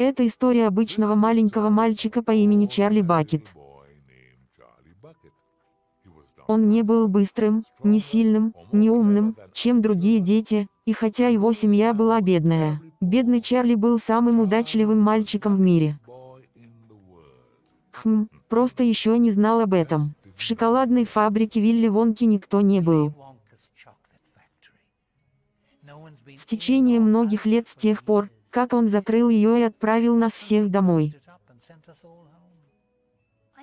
Это история обычного маленького мальчика по имени Чарли Бакет. Он не был быстрым, не сильным, не умным, чем другие дети, и хотя его семья была бедная, бедный Чарли был самым удачливым мальчиком в мире. Просто еще не знал об этом. В шоколадной фабрике Вилли Вонки никто не был. В течение многих лет с тех пор, как он закрыл ее и отправил нас всех домой.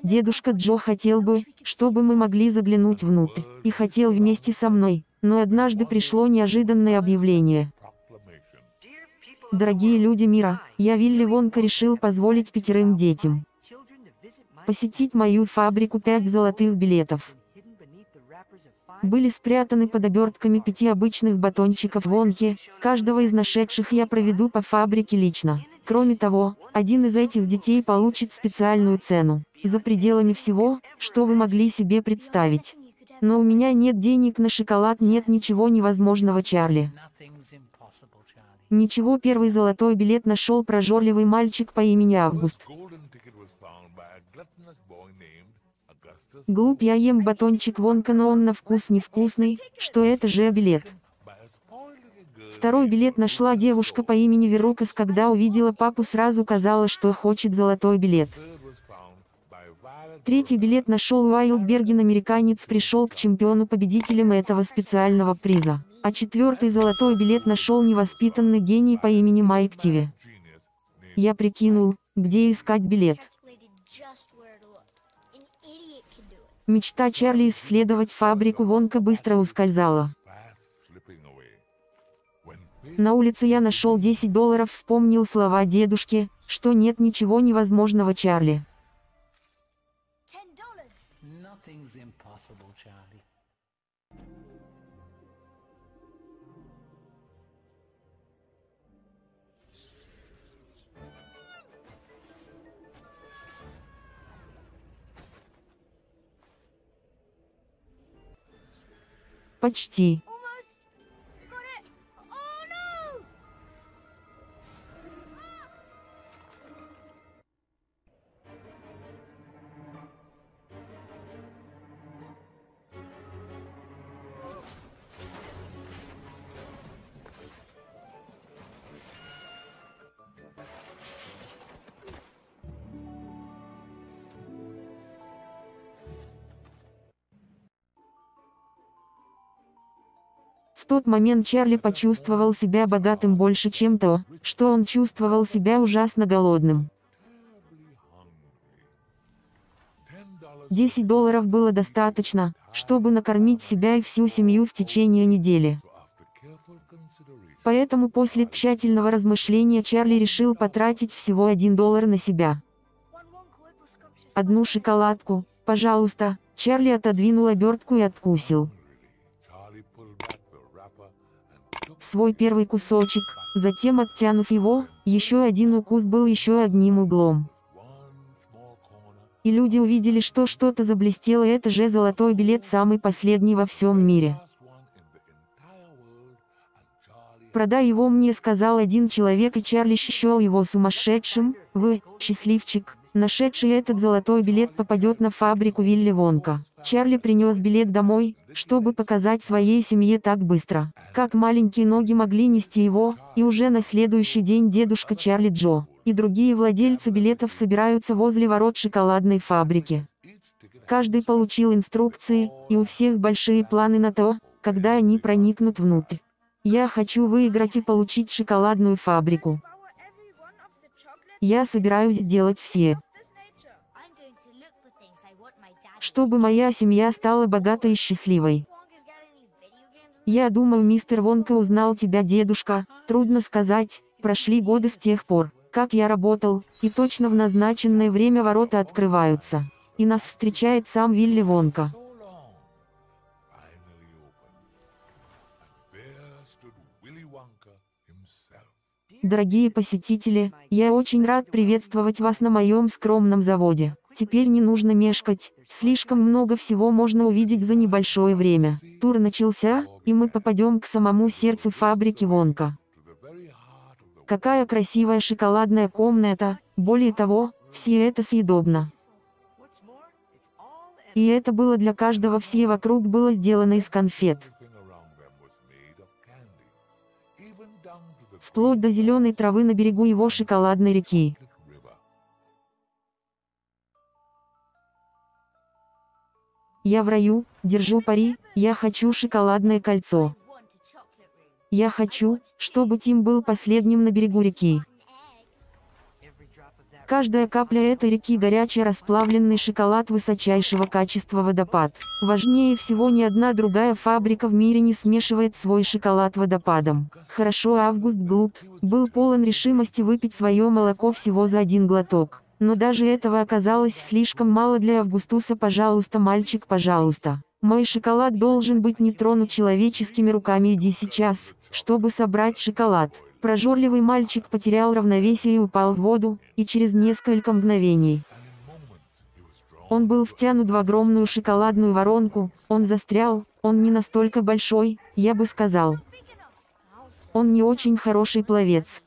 Дедушка Джо хотел бы, чтобы мы могли заглянуть внутрь, и хотел вместе со мной, но однажды пришло неожиданное объявление. Дорогие люди мира, я Вилли Вонка решил позволить 5 детям посетить мою фабрику. 5 золотых билетов были спрятаны под обертками 5 обычных батончиков Вонки, каждого из нашедших я проведу по фабрике лично. Кроме того, один из этих детей получит специальную цену, за пределами всего, что вы могли себе представить. Но у меня нет денег на шоколад, нет ничего невозможного, Чарли. Ничего, 1 золотой билет нашел прожорливый мальчик по имени Август. Глуп, я ем батончик Вонка, но он на вкус невкусный, что это же билет. 2 билет нашла девушка по имени Верукас, когда увидела папу, сразу казалось, что хочет золотой билет. 3 билет нашел Уайлд Берген, американец пришел к чемпиону победителям этого специального приза. А 4 золотой билет нашел невоспитанный гений по имени Майк Тиви. Я прикинул, где искать билет. Мечта Чарли исследовать фабрику Вонка быстро ускользала. На улице я нашел $10, вспомнил слова дедушки, что нет ничего невозможного, Чарли. Почти. В тот момент Чарли почувствовал себя богатым больше, чем то, что он чувствовал себя ужасно голодным. $10 было достаточно, чтобы накормить себя и всю семью в течение недели. Поэтому после тщательного размышления Чарли решил потратить всего $1 на себя. Одну шоколадку, пожалуйста, Чарли отодвинул обертку и откусил свой первый кусочек, затем, оттянув его, еще один укус был еще одним углом. И люди увидели, что что-то заблестело, это же золотой билет, самый последний во всем мире. «Продай его мне», — сказал один человек, и Чарли считал его сумасшедшим. «Вы, счастливчик, нашедший этот золотой билет попадет на фабрику Вилли Вонка». Чарли принес билет домой, чтобы показать своей семье так быстро, как маленькие ноги могли нести его, и уже на следующий день дедушка Чарли Джо и другие владельцы билетов собираются возле ворот шоколадной фабрики. Каждый получил инструкции, и у всех большие планы на то, когда они проникнут внутрь. Я хочу выиграть и получить шоколадную фабрику. Я собираюсь сделать все, чтобы моя семья стала богатой и счастливой. Я думаю, мистер Вонка узнал тебя, дедушка. Трудно сказать, прошли годы с тех пор, как я работал, и точно в назначенное время ворота открываются. И нас встречает сам Вилли Вонка. Дорогие посетители, я очень рад приветствовать вас на моем скромном заводе. Теперь не нужно мешкать, слишком много всего можно увидеть за небольшое время. Тур начался, и мы попадем к самому сердцу фабрики Вонка. Какая красивая шоколадная комната, более того, все это съедобно. И это было для каждого, все вокруг было сделано из конфет. Вплоть до зеленой травы на берегу его шоколадной реки. Я в раю, держу пари, я хочу шоколадное кольцо. Я хочу, чтобы Тим был последним на берегу реки. Каждая капля этой реки — горячий расплавленный шоколад высочайшего качества, водопад. Важнее всего, ни одна другая фабрика в мире не смешивает свой шоколад водопадом. Хорошо, Август Глуп был полон решимости выпить свое молоко всего за один глоток. Но даже этого оказалось слишком мало для Августуса. Пожалуйста, мальчик, пожалуйста. Мой шоколад должен быть не тронут человеческими руками. Иди сейчас, чтобы собрать шоколад. Прожорливый мальчик потерял равновесие и упал в воду, и через несколько мгновений он был втянут в огромную шоколадную воронку. Он застрял, он не настолько большой, я бы сказал. Он не очень хороший пловец.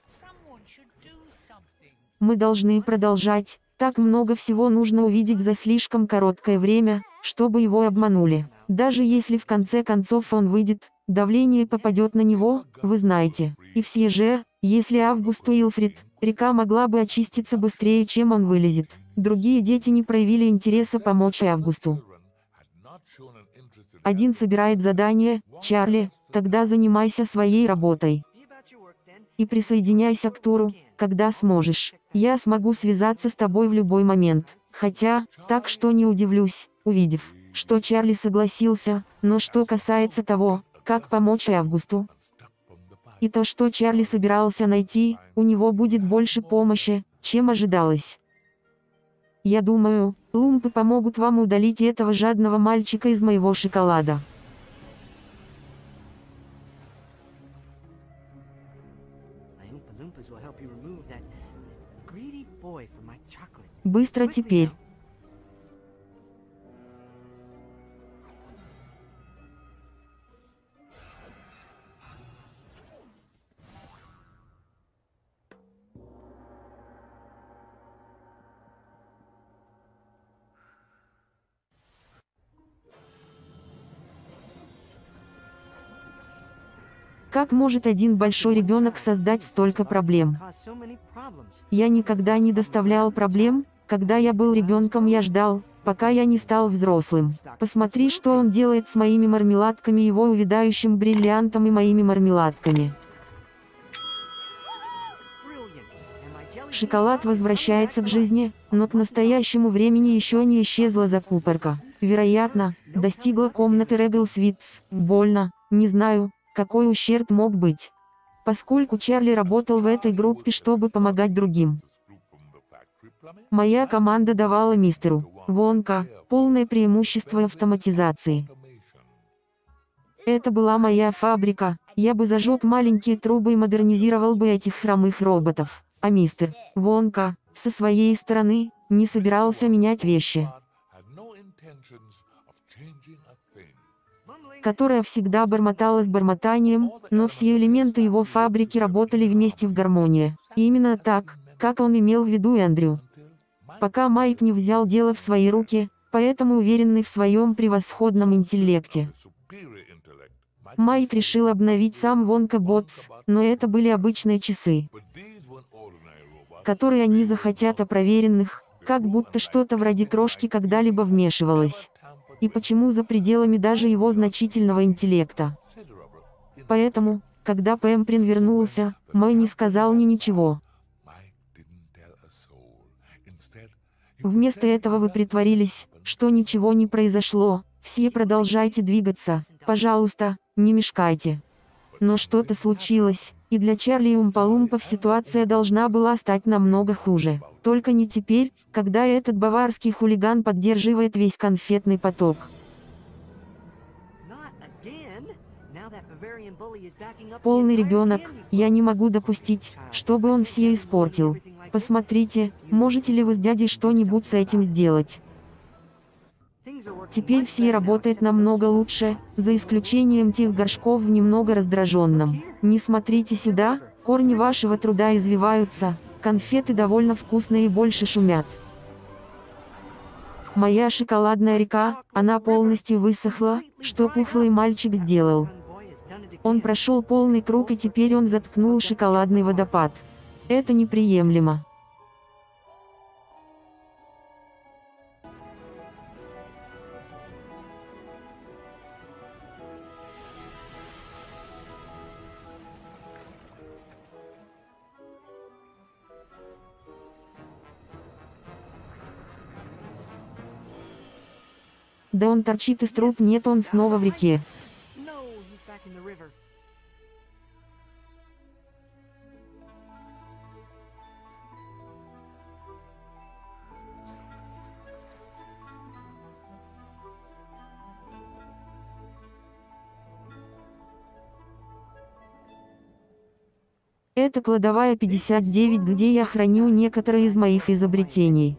Мы должны продолжать, так много всего нужно увидеть за слишком короткое время, чтобы его обманули. Даже если в конце концов он выйдет, давление попадет на него, вы знаете. И все же, если Август Уилфрид, река могла бы очиститься быстрее, чем он вылезет. Другие дети не проявили интереса помочь Августу. Один собирает задание, Чарли, тогда занимайся своей работой. И присоединяйся к туру, когда сможешь. Я смогу связаться с тобой в любой момент. Хотя, так что не удивлюсь, увидев, что Чарли согласился. Но что касается того, как помочь Августу, и то, что Чарли собирался найти, у него будет больше помощи, чем ожидалось. Я думаю, лумпы помогут вам удалить этого жадного мальчика из моего шоколада. Быстро теперь. Как может один большой ребенок создать столько проблем? Я никогда не доставлял проблем. Когда я был ребенком, я ждал, пока я не стал взрослым. Посмотри, что он делает с моими мармеладками, его увядающим бриллиантом и моими мармеладками. Шоколад возвращается к жизни, но к настоящему времени еще не исчезла закупорка. Вероятно, достигла комнаты Регглсвитс. Больно, не знаю, какой ущерб мог быть, поскольку Чарли работал в этой группе, чтобы помогать другим. Моя команда давала мистеру Вонка полное преимущество автоматизации. Это была моя фабрика, я бы зажег маленькие трубы и модернизировал бы этих хромых роботов, а мистер Вонка, со своей стороны, не собирался менять вещи, которая всегда бормотала с бормотанием, но все элементы его фабрики работали вместе в гармонии. Именно так, как он имел в виду, Эндрю. Пока Майк не взял дело в свои руки, поэтому уверенный в своем превосходном интеллекте, Майк решил обновить сам Вонка Ботс, но это были обычные часы, которые они захотят, о проверенных, как будто что-то вроде крошки когда-либо вмешивалось. И почему за пределами даже его значительного интеллекта. Поэтому, когда Пэмприн вернулся, Мэй не сказал ни ничего. Вместо этого вы притворились, что ничего не произошло, Все продолжайте двигаться, пожалуйста, не мешкайте. Но что-то случилось, и для Чарли и Умпа-Лумпов ситуация должна была стать намного хуже. Только не теперь, когда этот баварский хулиган поддерживает весь конфетный поток. Полный ребенок, я не могу допустить, чтобы он все испортил. Посмотрите, можете ли вы с дядей что-нибудь с этим сделать? Теперь все работает намного лучше, за исключением тех горшков в немного раздраженном. Не смотрите сюда, корни вашего труда извиваются, конфеты довольно вкусные и больше шумят. Моя шоколадная река, она полностью высохла, что пухлый мальчик сделал. Он прошел полный круг, и теперь он заткнул шоколадный водопад. Это неприемлемо. Да он торчит из труб, нет, он снова в реке. Это кладовая 59, где я храню некоторые из моих изобретений.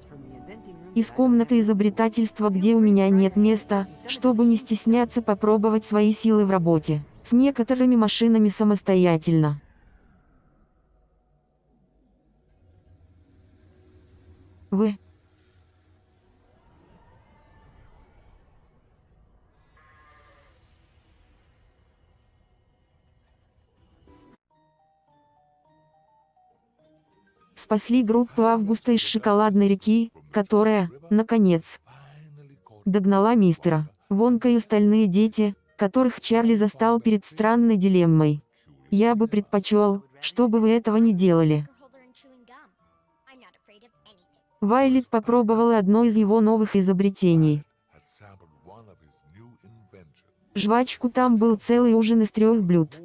Из комнаты изобретательства, где у меня нет места, чтобы не стесняться попробовать свои силы в работе с некоторыми машинами самостоятельно. Вы. Спасли группу Августа из шоколадной реки, которая, наконец, догнала мистера Вонка и остальные дети, которых Чарли застал перед странной дилеммой. Я бы предпочел, чтобы вы этого не делали. Вайолет попробовала одно из его новых изобретений. Жвачку, там был целый ужин из 3 блюд.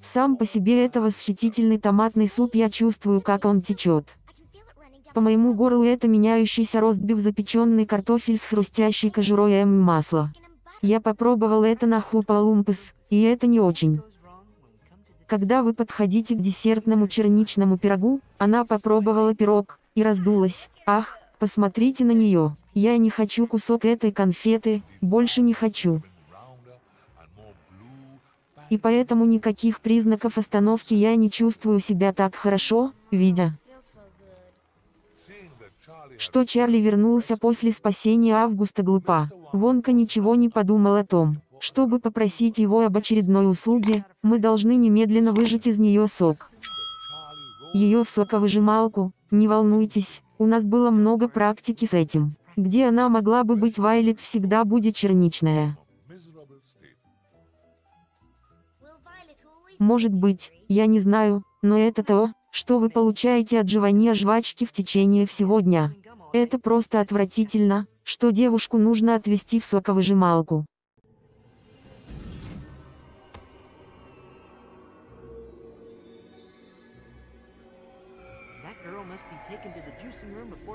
Сам по себе это восхитительный томатный суп, я чувствую, как он течет по моему горлу, это меняющийся ростбиф, запеченный картофель с хрустящей кожурой масло. Я попробовал это на Хупа-Лумпас, и это не очень. Когда вы подходите к десертному черничному пирогу, она попробовала пирог, и раздулась. Ах, посмотрите на нее, я не хочу кусок этой конфеты, больше не хочу. И поэтому никаких признаков остановки, я не чувствую себя так хорошо, видя, что Чарли вернулся после спасения Августа Глупа. Вонка ничего не подумал о том, чтобы попросить его об очередной услуге, мы должны немедленно выжать из нее сок. Ее в соковыжималку, не волнуйтесь, у нас было много практики с этим. Где она могла бы быть, Вайолет всегда будет черничная. Может быть, я не знаю, но это то, что вы получаете от жевания жвачки в течение всего дня. Это просто отвратительно, что девушку нужно отвезти в соковыжималку.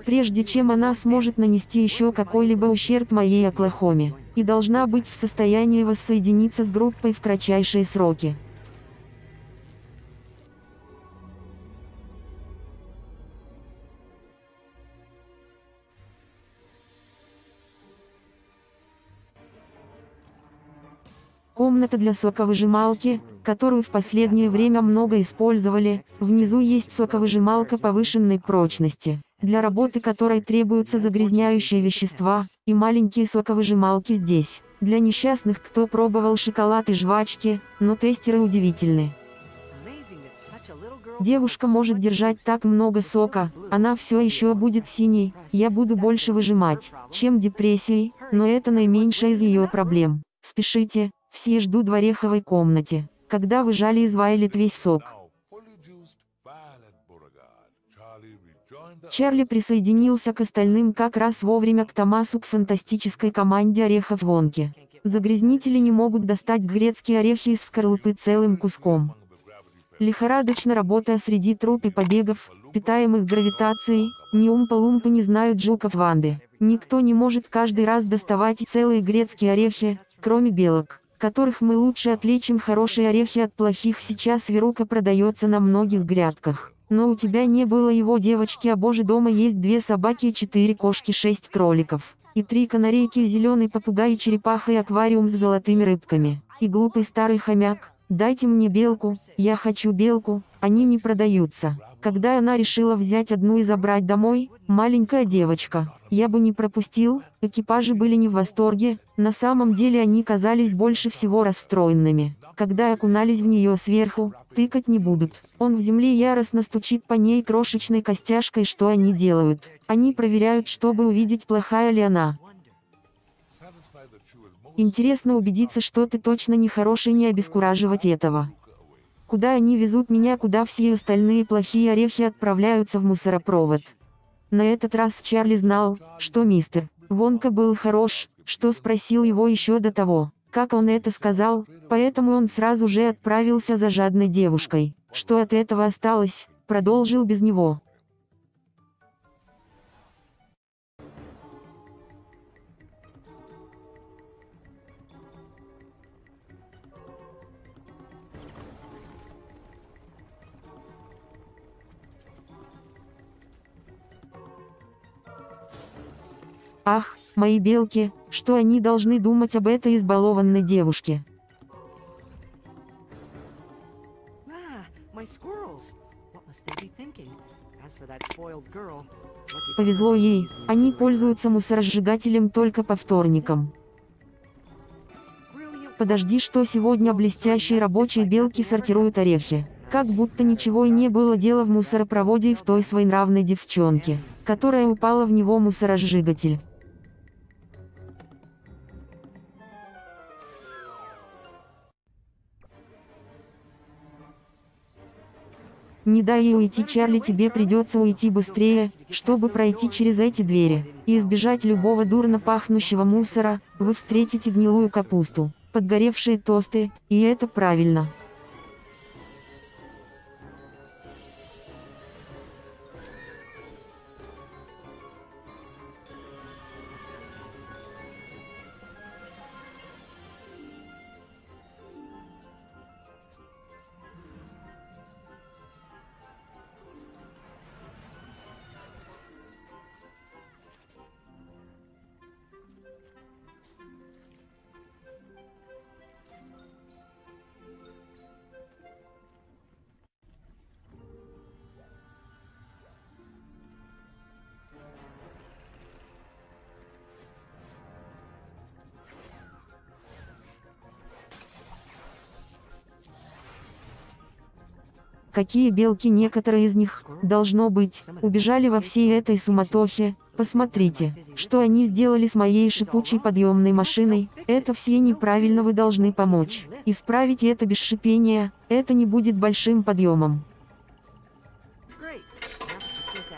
Прежде чем она сможет нанести еще какой-либо ущерб моей Оклахоме, и должна быть в состоянии воссоединиться с группой в кратчайшие сроки. Комната для соковыжималки, которую в последнее время много использовали, внизу есть соковыжималка повышенной прочности, для работы которой требуются загрязняющие вещества, и маленькие соковыжималки здесь, для несчастных, кто пробовал шоколад и жвачки, но тестеры удивительны. Девушка может держать так много сока, она все еще будет синей, я буду больше выжимать, чем депрессией, но это наименьшая из ее проблем. Спешите. Все ждут в ореховой комнате, когда выжали из Вайолет весь сок. Чарли присоединился к остальным как раз вовремя к Томасу к фантастической команде орехов Вонки. Загрязнители не могут достать грецкие орехи из скорлупы целым куском. Лихорадочно работая среди труп и побегов, питаемых гравитацией, ни Умпа-Лумпы не знают жуков Ванды. Никто не может каждый раз доставать целые грецкие орехи, кроме белок, которых мы лучше отличим хорошие орехи от плохих. Сейчас верука продается на многих грядках. Но у тебя не было его, девочки, а боже, дома есть 2 собаки, 4 кошки, 6 кроликов. И 3 канарейки, зеленый попугай и черепаха, и аквариум с золотыми рыбками. И глупый старый хомяк: «Дайте мне белку, я хочу белку, они не продаются». Когда она решила взять одну и забрать домой, маленькая девочка, я бы не пропустил, экипажи были не в восторге, на самом деле они казались больше всего расстроенными. Когда окунались в нее сверху, тыкать не будут. Он в земле яростно стучит по ней крошечной костяшкой. Что они делают? Они проверяют, чтобы увидеть, плохая ли она. Интересно убедиться, что ты точно не хороший, не обескураживать этого. Куда они везут меня, куда все остальные плохие орехи отправляются? В мусоропровод. На этот раз Чарли знал, что мистер Вонка был хорош, что спросил его еще до того, как он это сказал, поэтому он сразу же отправился за жадной девушкой. Что от этого осталось, продолжил без него. Ах, мои белки, что они должны думать об этой избалованной девушке? Повезло ей, они пользуются мусоросжигателем только по вторникам. Подожди, что сегодня блестящие рабочие белки сортируют орехи? Как будто ничего и не было. Дела в мусоропроводе и в той своенравной девчонке, которая упала в него мусоросжигатель. Не дай ей уйти, Чарли, тебе придется уйти быстрее, чтобы пройти через эти двери и избежать любого дурно пахнущего мусора. Вы встретите гнилую капусту, подгоревшие тосты, и это правильно. Какие белки, некоторые из них, должно быть, убежали во всей этой суматохе. Посмотрите, что они сделали с моей шипучей подъемной машиной. Это все неправильно, вы должны помочь исправить это без шипения, это не будет большим подъемом.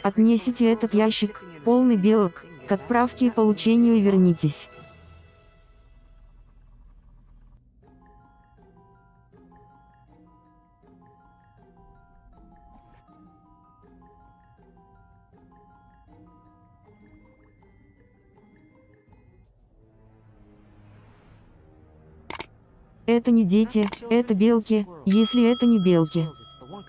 Отнесите этот ящик, полный белок, к отправке и получению и вернитесь. Это не дети, это белки, если это не белки.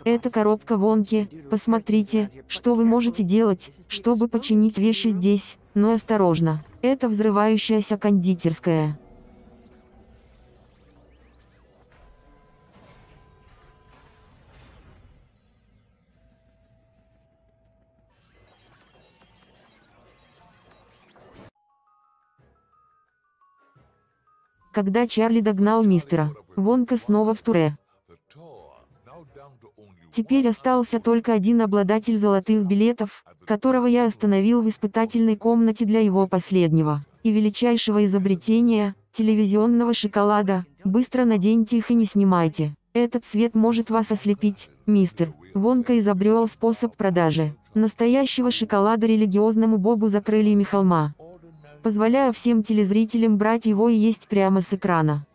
Это коробка Вонки, посмотрите, что вы можете делать, чтобы починить вещи здесь, но осторожно. Это взрывающаяся кондитерская. Когда Чарли догнал мистера Вонка снова в туре. Теперь остался только один обладатель золотых билетов, которого я остановил в испытательной комнате для его последнего и величайшего изобретения — телевизионного шоколада. Быстро наденьте их и не снимайте. Этот свет может вас ослепить. Мистер Вонка изобрел способ продажи настоящего шоколада религиозному богу за крыльями холма, позволяя всем телезрителям брать его и есть прямо с экрана.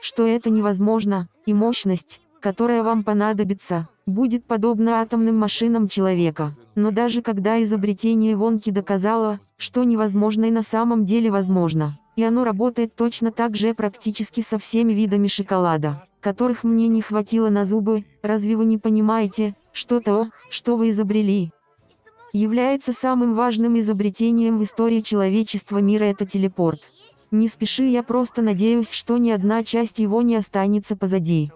Что это невозможно, и мощность, которая вам понадобится, будет подобна атомным машинам человека. Но даже когда изобретение Вонки доказало, что невозможное на самом деле возможно, и оно работает точно так же практически со всеми видами шоколада, которых мне не хватило на зубы, разве вы не понимаете, что то, что вы изобрели, является самым важным изобретением в истории человечества мира? Это телепорт. Не спеши, я просто надеюсь, что ни одна часть его не останется позади.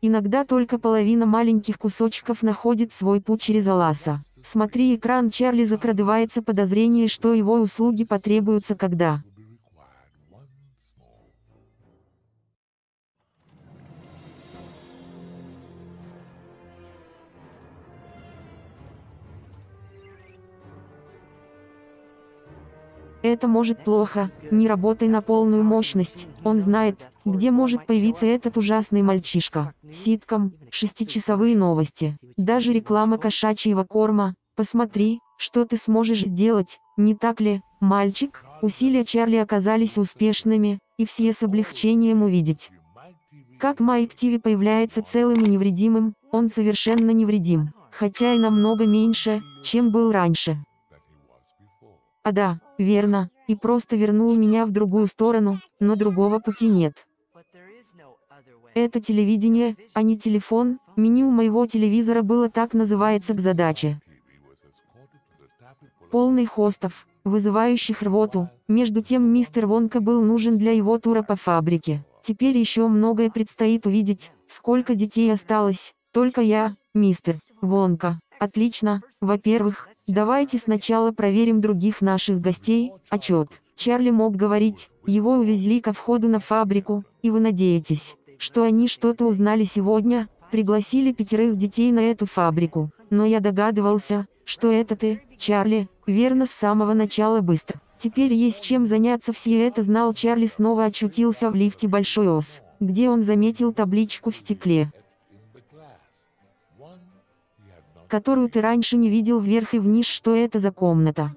Иногда только половина маленьких кусочков находит свой путь через Аласа. Смотри, экран Чарли, закрадывается подозрение, что его услуги потребуются, когда... Это может плохо, не работай на полную мощность, он знает, где может появиться этот ужасный мальчишка. Ситком, 6-часовые новости, даже реклама кошачьего корма. Посмотри, что ты сможешь сделать, не так ли, мальчик? Усилия Чарли оказались успешными, и все с облегчением увидеть, как Майк Тиви появляется целым и невредимым. Он совершенно невредим, хотя и намного меньше, чем был раньше. А да, верно, и просто вернул меня в другую сторону, но другого пути нет. Это телевидение, а не телефон. Меню моего телевизора было так называется к задаче. Полный хостов, вызывающих рвоту. Между тем мистер Вонка был нужен для его тура по фабрике. Теперь еще многое предстоит увидеть. Сколько детей осталось? Только я, мистер Вонка. Отлично. Во-первых, давайте сначала проверим других наших гостей. Отчет. Чарли мог говорить, его увезли ко входу на фабрику, и вы надеетесь, что они что-то узнали сегодня? Пригласили 5 детей на эту фабрику. Но я догадывался, что это ты, Чарли, верно, с самого начала. Быстро. Теперь есть чем заняться, все это знал. Чарли снова очутился в лифте Большой Ос, где он заметил табличку в стекле, которую ты раньше не видел, вверх и вниз. Что это за комната?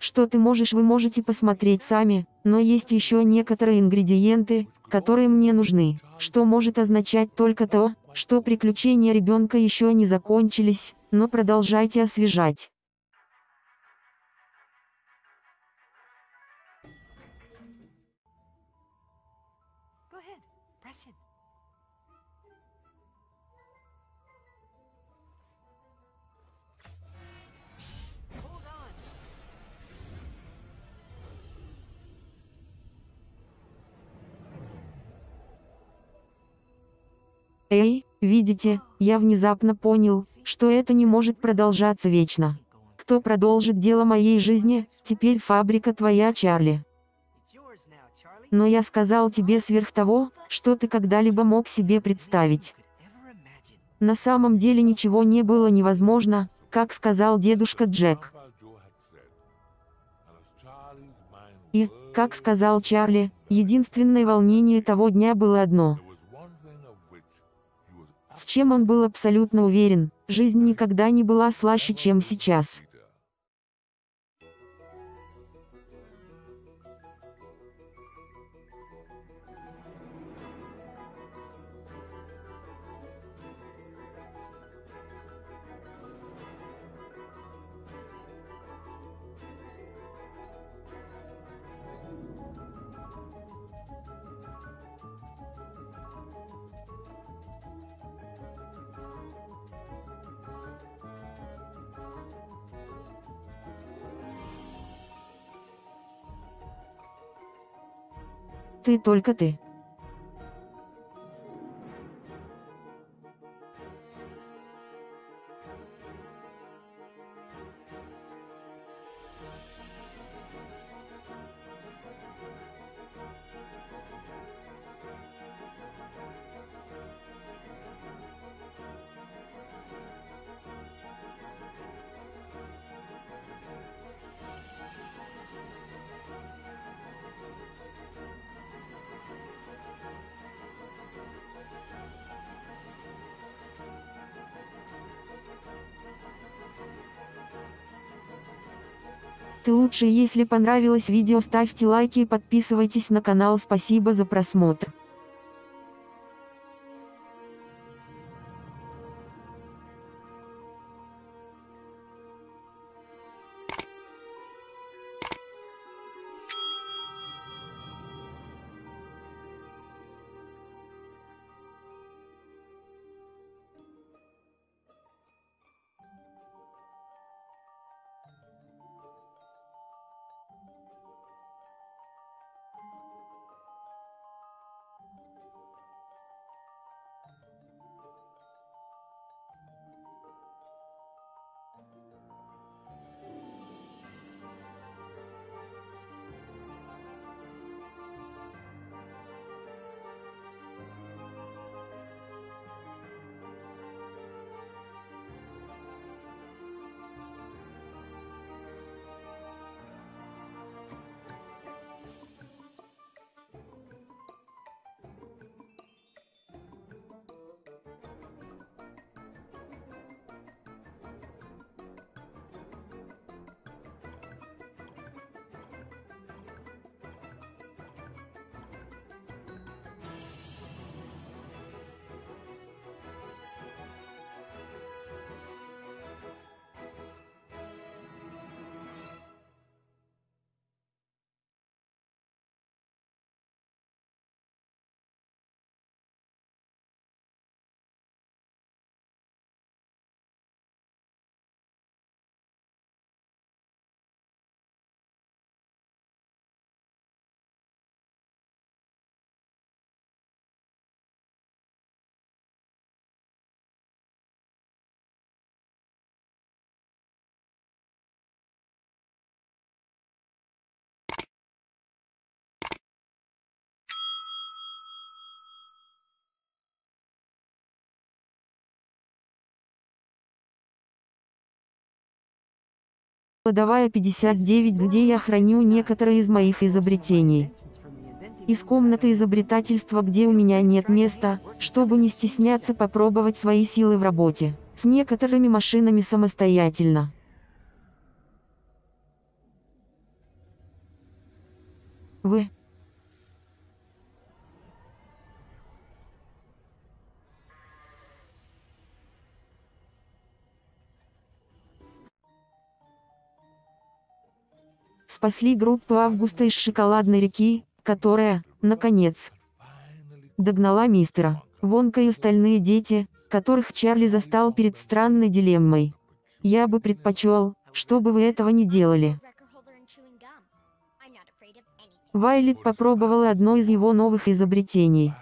Что ты можешь? Вы можете посмотреть сами, но есть еще некоторые ингредиенты, которые мне нужны. Что может означать только то, что приключения ребенка еще не закончились, но продолжайте освежать. Эй, видите, я внезапно понял, что это не может продолжаться вечно. Кто продолжит дело моей жизни? Теперь фабрика твоя, Чарли. Но я сказал тебе сверх того, что ты когда-либо мог себе представить. На самом деле ничего не было невозможно, как сказал дедушка Джек. И, как сказал Чарли, единственное волнение того дня было одно, в чем он был абсолютно уверен: жизнь никогда не была слаще, чем сейчас. Ты, только ты. ты лучше. Если понравилось видео, ставьте лайки и подписывайтесь на канал. Спасибо за просмотр. Кладовая 59, где я храню некоторые из моих изобретений. Из комнаты изобретательства, где у меня нет места, чтобы не стесняться попробовать свои силы в работе с некоторыми машинами самостоятельно. Вы. Спасли группу Августа из шоколадной реки, которая, наконец, догнала мистера Вонка и остальные дети, которых Чарли застал перед странной дилеммой. Я бы предпочел, чтобы вы этого не делали. Вайолет попробовала одно из его новых изобретений.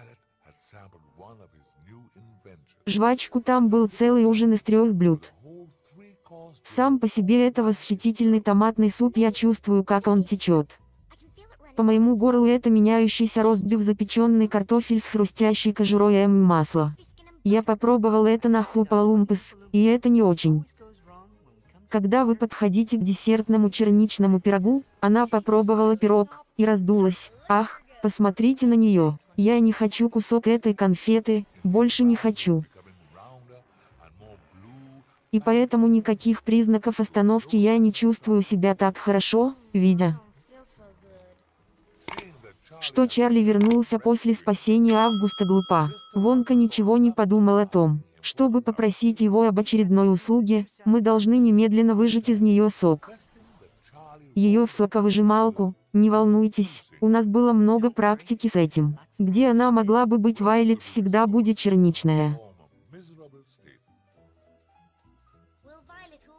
Жвачку. Там был целый ужин из 3 блюд. Сам по себе это восхитительный томатный суп. Я чувствую, как он течет по моему горлу. Это меняющийся ростбиф, запеченный картофель с хрустящей кожурой масло. Я попробовал это на Хупа-Лумпас, и это не очень. Когда вы подходите к десертному черничному пирогу, она попробовала пирог и раздулась. Ах, посмотрите на нее. Я не хочу кусок этой конфеты, больше не хочу. И поэтому никаких признаков остановки. Я не чувствую себя так хорошо, видя, что Чарли вернулся после спасения Августа Глупа. Вонка ничего не подумал о том, чтобы попросить его об очередной услуге. Мы должны немедленно выжать из нее сок. Ее в соковыжималку. Не волнуйтесь, у нас было много практики с этим. Где она могла бы быть? Вайлет всегда будет черничная.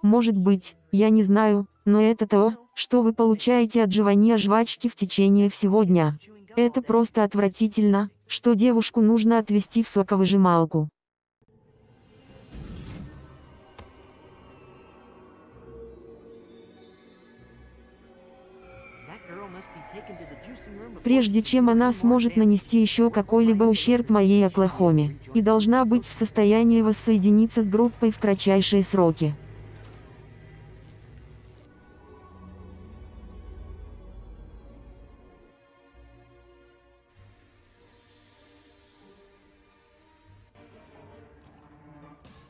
Может быть, я не знаю, но это то, что вы получаете от жевания жвачки в течение всего дня. Это просто отвратительно, что девушку нужно отвезти в соковыжималку. Прежде чем она сможет нанести еще какой-либо ущерб моей Оклахоме, и должна быть в состоянии воссоединиться с группой в кратчайшие сроки.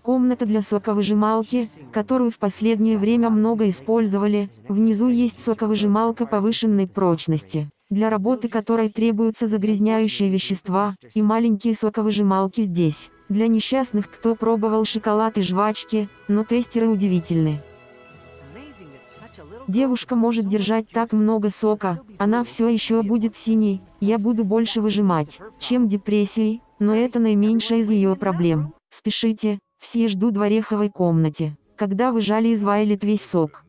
Комната для соковыжималки, которую в последнее время много использовали. Внизу есть соковыжималка повышенной прочности, для работы которой требуются загрязняющие вещества, и маленькие соковыжималки здесь, для несчастных, кто пробовал шоколад и жвачки, но тестеры удивительны. Девушка может держать так много сока, она все еще будет синей. Я буду больше выжимать, чем депрессией, но это наименьшая из ее проблем. Спешите, все ждут в ореховой комнате, когда выжали из Вайолет весь сок.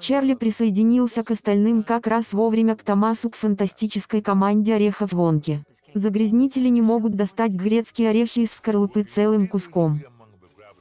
Чарли присоединился к остальным как раз вовремя к Томасу, к фантастической команде орехов Вонки. Загрязнители не могут достать грецкие орехи из скорлупы целым куском.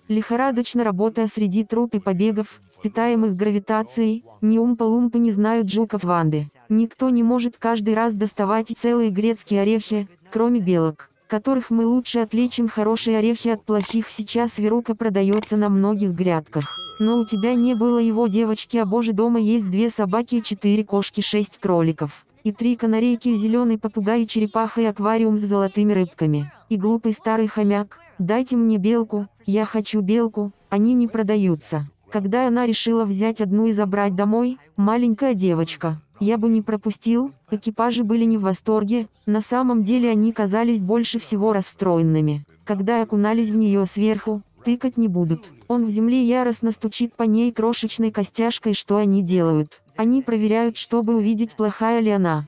Лихорадочно работая среди труп и побегов, питаемых гравитацией, ни Умпа-Лумпы не знают жуков Ванды. Никто не может каждый раз доставать целые грецкие орехи, кроме белок, которых мы лучше отличим хорошие орехи от плохих. Сейчас верука продается на многих грядках. Но у тебя не было его, девочки, а боже, дома есть 2 собаки и 4 кошки, 6 кроликов. И 3 канарейки, зеленый попугай и черепаха, и аквариум с золотыми рыбками. И глупый старый хомяк. Дайте мне белку, я хочу белку, они не продаются. Когда она решила взять одну и забрать домой, маленькая девочка, я бы не пропустил, экипажи были не в восторге, на самом деле они казались больше всего расстроенными, когда окунались в нее сверху. Тыкать не будут. Он в земле яростно стучит по ней крошечной костяшкой. Что они делают? Они проверяют, чтобы увидеть, плохая ли она.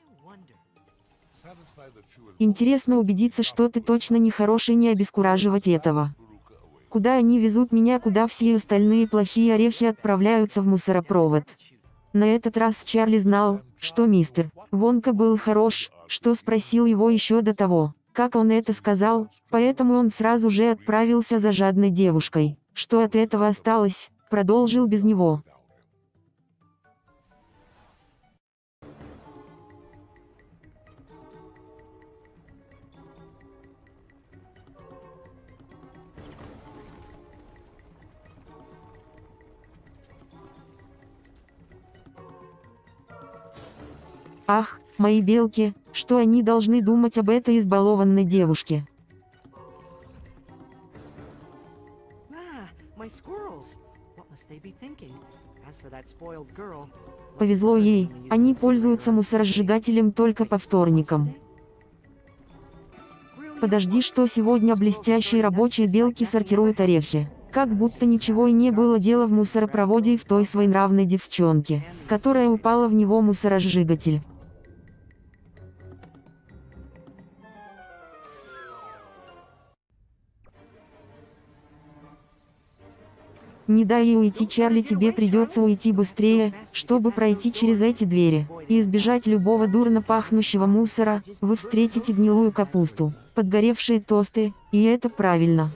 Интересно убедиться, что ты точно не хороший, не обескураживать этого. Куда они везут меня, куда все остальные плохие орехи отправляются? В мусоропровод. На этот раз Чарли знал, что мистер Вонка был хорош, что спросил его еще до того, как он это сказал, поэтому он сразу же отправился за жадной девушкой. Что от этого осталось, продолжил без него. Ах, мои белки, что они должны думать об этой избалованной девушке? Повезло ей, они пользуются мусоросжигателем только по вторникам. Подожди, что сегодня блестящие рабочие белки сортируют орехи. Как будто ничего и не было. Дела в мусоропроводе и в той своенравной девчонке, которая упала в него мусоросжигатель. Не дай ей уйти, Чарли, тебе придется уйти быстрее, чтобы пройти через эти двери и избежать любого дурно пахнущего мусора. Вы встретите гнилую капусту, подгоревшие тосты, и это правильно.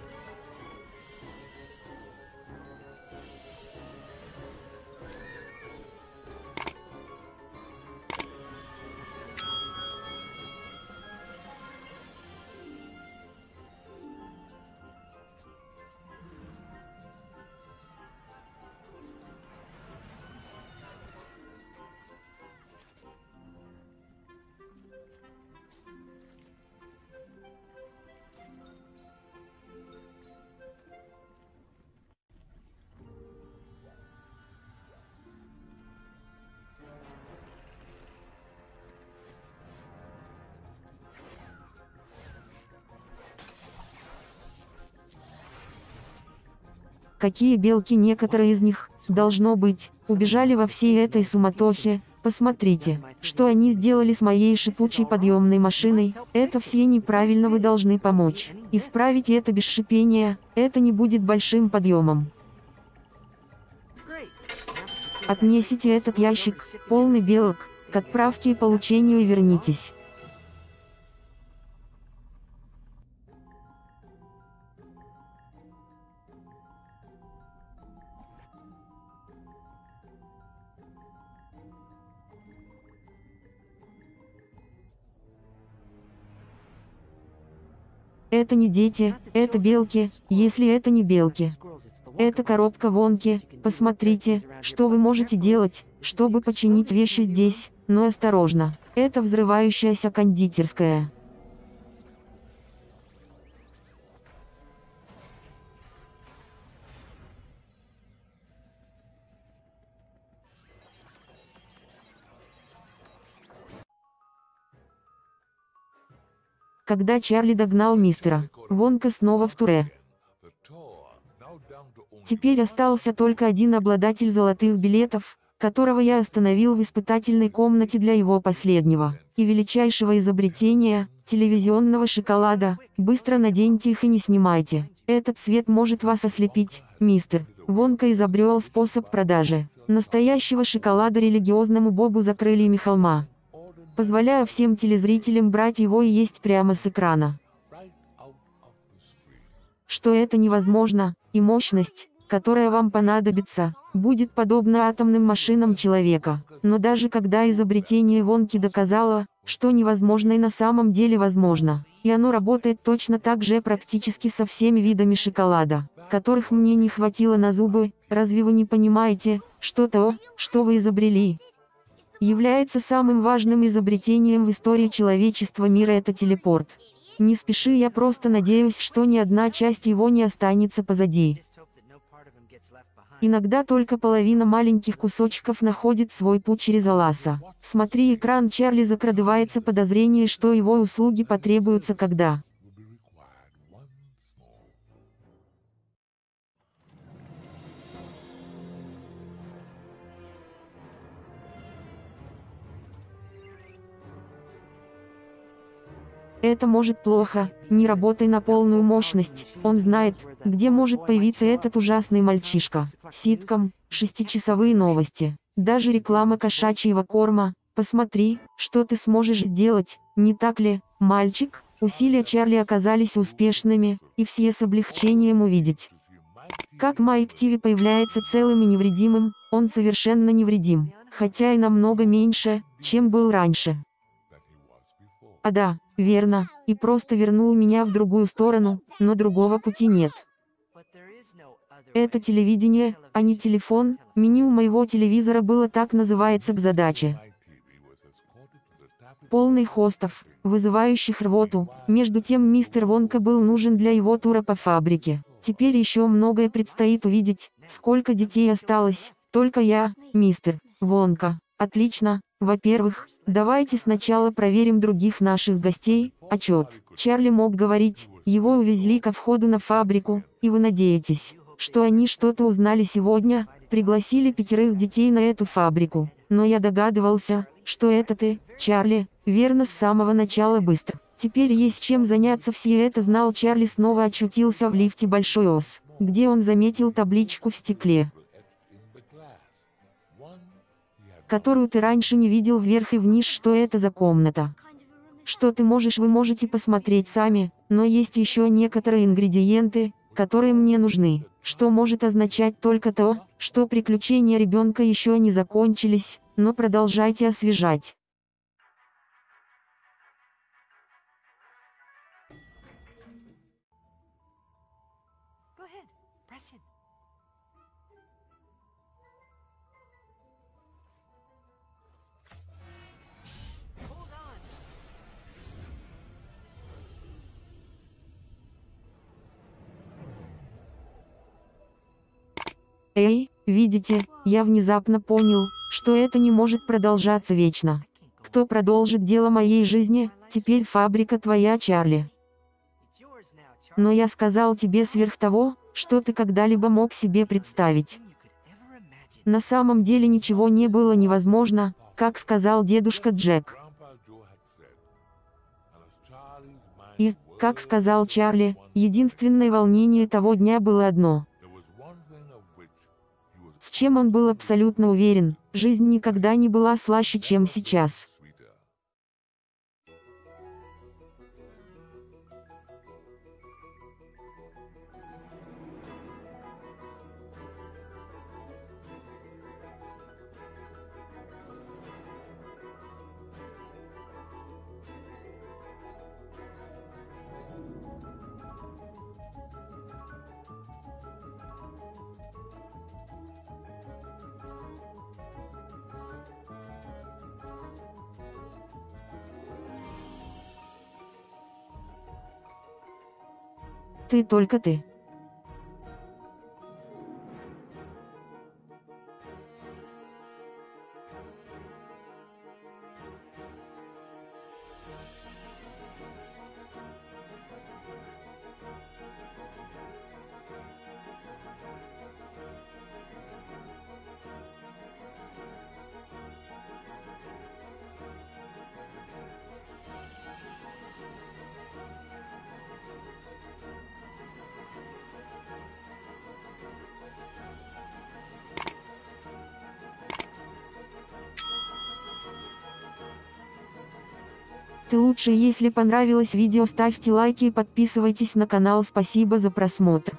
Какие белки, некоторые из них, должно быть, убежали во всей этой суматохе. Посмотрите, что они сделали с моей шипучей подъемной машиной. Это все неправильно, вы должны помочь исправить это без шипения, это не будет большим подъемом. Отнесите этот ящик, полный белок, к отправке и получению и вернитесь. Это не дети, это белки, если это не белки. Это коробка Вонки, посмотрите, что вы можете делать, чтобы починить вещи здесь, но осторожно, это взрывающаяся кондитерская. когда Чарли догнал мистера Вонка снова в туре. Теперь остался только один обладатель золотых билетов, которого я остановил в испытательной комнате для его последнего и величайшего изобретения, телевизионного шоколада. Быстро наденьте их и не снимайте. Этот цвет может вас ослепить. Мистер Вонка изобрел способ продажи настоящего шоколада религиозному богу за крыльями холма, позволяя всем телезрителям брать его и есть прямо с экрана. Что это невозможно, и мощность, которая вам понадобится, будет подобна атомным машинам человека. Но даже когда изобретение Вонки доказало, что невозможно и на самом деле возможно, и оно работает точно так же практически со всеми видами шоколада, которых мне не хватило на зубы, разве вы не понимаете, что то, что вы изобрели, является самым важным изобретением в истории человечества мира? Это телепорт. Не спеши, я просто надеюсь, что ни одна часть его не останется позади. Иногда только половина маленьких кусочков находит свой путь через Аласа. Смотри экран, Чарли, закрадывается подозрение, что его услуги потребуются, когда... Это может плохо, не работай на полную мощность, он знает, где может появиться этот ужасный мальчишка. Ситком, 6-часовые новости, даже реклама кошачьего корма. Посмотри, что ты сможешь сделать, не так ли, мальчик? Усилия Чарли оказались успешными, и все с облегчением увидеть, как Майк Тиви появляется целым и невредимым. Он совершенно невредим, хотя и намного меньше, чем был раньше. А да, верно, и просто вернул меня в другую сторону, но другого пути нет. Это телевидение, а не телефон. Меню моего телевизора было так называется к задаче. Полный хостов, вызывающих рвоту. Между тем мистер Вонка был нужен для его тура по фабрике. Теперь еще многое предстоит увидеть. Сколько детей осталось? Только я, мистер Вонка. Отлично. Во-первых, давайте сначала проверим других наших гостей. Отчет. Чарли мог говорить, его увезли ко входу на фабрику, и вы надеетесь, что они что-то узнали сегодня? Пригласили 5 детей на эту фабрику. Но я догадывался, что это ты, Чарли, верно, с самого начала. Быстро. Теперь есть чем заняться, все это знал. Чарли снова очутился в лифте Большой Ос, где он заметил табличку в стекле, которую ты раньше не видел. Вверх и вниз. Что это за комната? Что ты можешь? Вы можете посмотреть сами, но есть еще некоторые ингредиенты, которые мне нужны. Что может означать только то, что приключения ребенка еще не закончились, но продолжайте освежать. Эй, видите, я внезапно понял, что это не может продолжаться вечно. Кто продолжит дело моей жизни? Теперь фабрика твоя, Чарли. Но я сказал тебе сверх того, что ты когда-либо мог себе представить. На самом деле ничего не было невозможно, как сказал дедушка Джек. И, как сказал Чарли, единственное волнение того дня было одно, в чем он был абсолютно уверен: жизнь никогда не была слаще, чем сейчас. Ты, только ты. подкасты лучше. Если понравилось видео, ставьте лайки и подписывайтесь на канал. Спасибо за просмотр.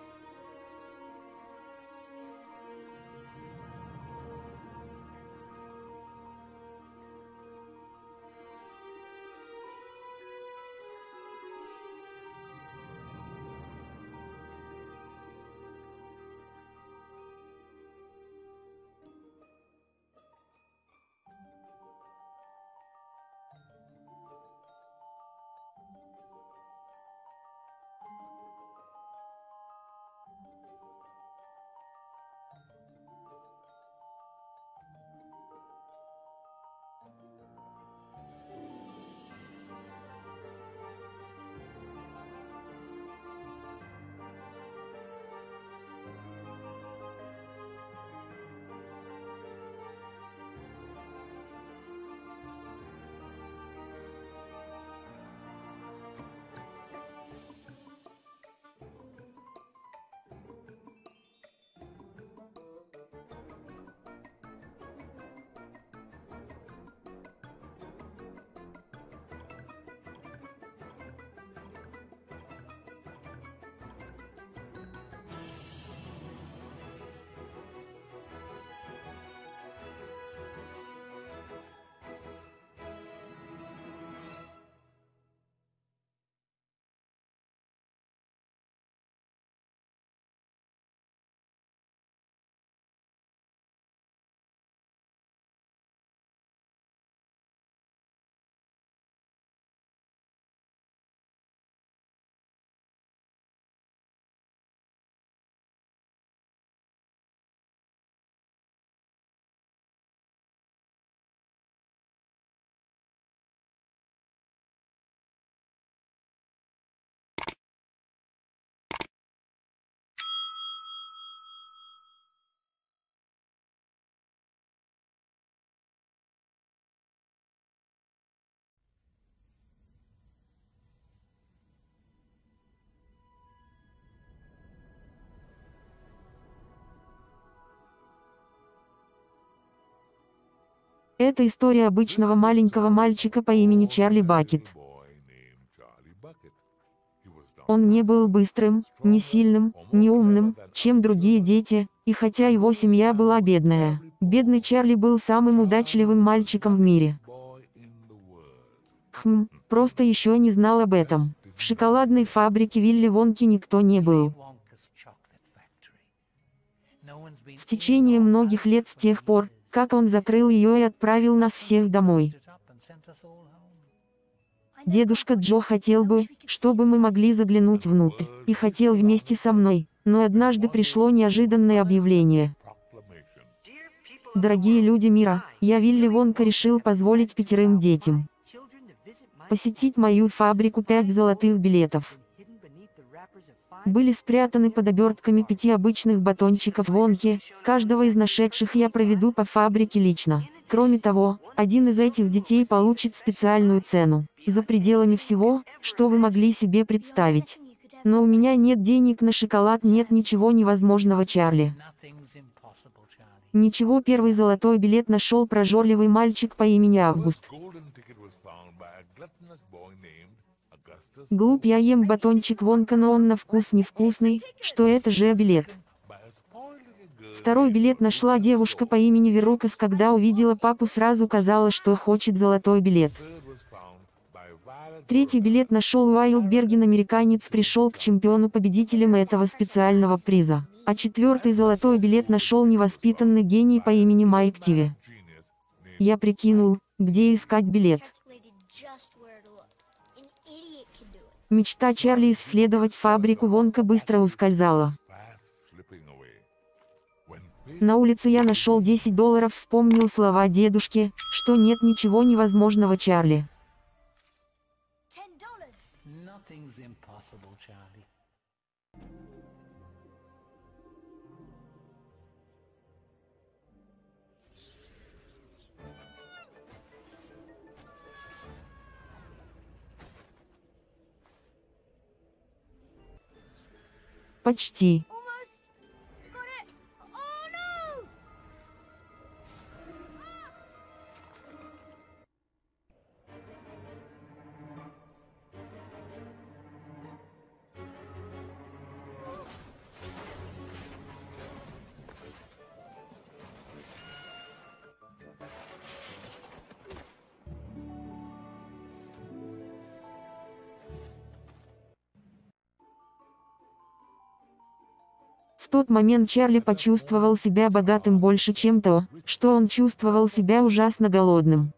Это история обычного маленького мальчика по имени Чарли Бакет. Он не был быстрым, не сильным, не умным, чем другие дети, и хотя его семья была бедная, бедный Чарли был самым удачливым мальчиком в мире. Просто еще не знал об этом. В шоколадной фабрике Вилли Вонки никто не был. В течение многих лет с тех пор, как он закрыл ее и отправил нас всех домой. Дедушка Джо хотел бы, чтобы мы могли заглянуть внутрь, и хотел вместе со мной, но однажды пришло неожиданное объявление. Дорогие люди мира, я Вилли Вонка решил позволить 5 детям посетить мою фабрику. 5 золотых билетов были спрятаны под обертками 5 обычных батончиков Вонки, каждого из нашедших я проведу по фабрике лично. Кроме того, один из этих детей получит специальную цену, за пределами всего, что вы могли себе представить. Но у меня нет денег на шоколад, нет ничего невозможного, Чарли. Ничего, 1 золотой билет нашел прожорливый мальчик по имени Август. Глуп, я ем батончик Вонка, но он на вкус невкусный, что это же билет. 2 билет нашла девушка по имени Верукас. Когда увидела папу, сразу казалось, что хочет золотой билет. 3 билет нашел Уайлд Берген. Американец пришел к чемпиону победителем этого специального приза. А 4 золотой билет нашел невоспитанный гений по имени Майк Тиви. Я прикинул, где искать билет. Мечта Чарли исследовать фабрику Вонка быстро ускользала. На улице я нашел $10, вспомнил слова дедушки, что нет ничего невозможного, Чарли. Почти. В тот момент Чарли почувствовал себя богатым больше, чем то, что он чувствовал себя ужасно голодным.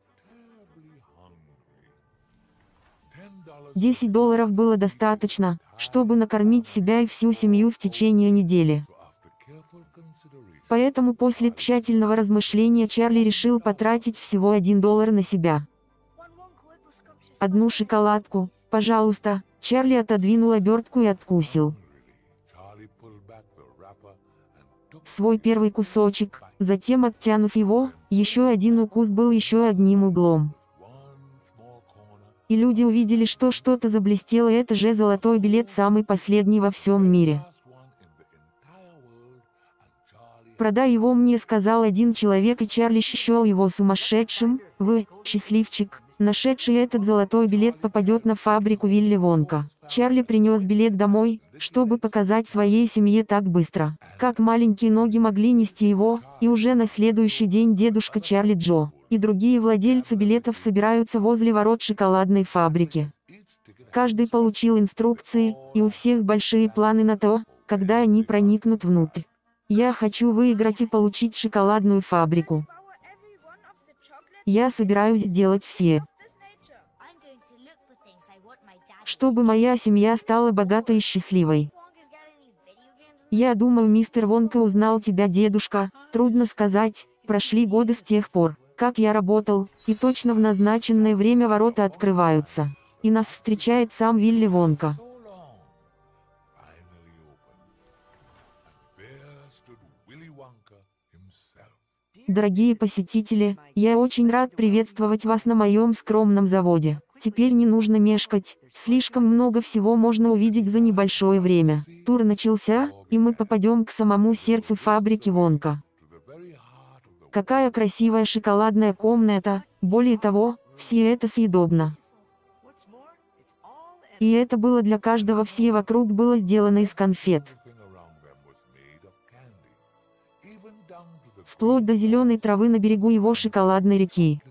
$10 было достаточно, чтобы накормить себя и всю семью в течение недели. Поэтому после тщательного размышления Чарли решил потратить всего $1 на себя. «Одну шоколадку, пожалуйста», – Чарли отодвинул обертку и откусил свой первый кусочек, затем, оттянув его, еще один укус был еще одним углом. И люди увидели, что что-то заблестело, и это же золотой билет, самый последний во всем мире. «Продай его мне», — сказал один человек, и Чарли считал его сумасшедшим. «Вы, счастливчик, нашедший этот золотой билет попадет на фабрику Вилли Вонка». Чарли принес билет домой, чтобы показать своей семье так быстро, как маленькие ноги могли нести его, и уже на следующий день дедушка Чарли Джо и другие владельцы билетов собираются возле ворот шоколадной фабрики. Каждый получил инструкции, и у всех большие планы на то, когда они проникнут внутрь. «Я хочу выиграть и получить шоколадную фабрику. Я собираюсь сделать все, чтобы моя семья стала богатой и счастливой». «Я думаю, мистер Вонка узнал тебя, дедушка. Трудно сказать, прошли годы с тех пор, как я работал, и точно в назначенное время ворота открываются, и нас встречает сам Вилли Вонка». «Дорогие посетители, я очень рад приветствовать вас на моем скромном заводе. Теперь не нужно мешкать, слишком много всего можно увидеть за небольшое время. Тур начался, и мы попадем к самому сердцу фабрики Вонка. Какая красивая шоколадная комната, более того, все это съедобно. И это было для каждого, все вокруг было сделано из конфет. Вплоть до зеленой травы на берегу его шоколадной реки.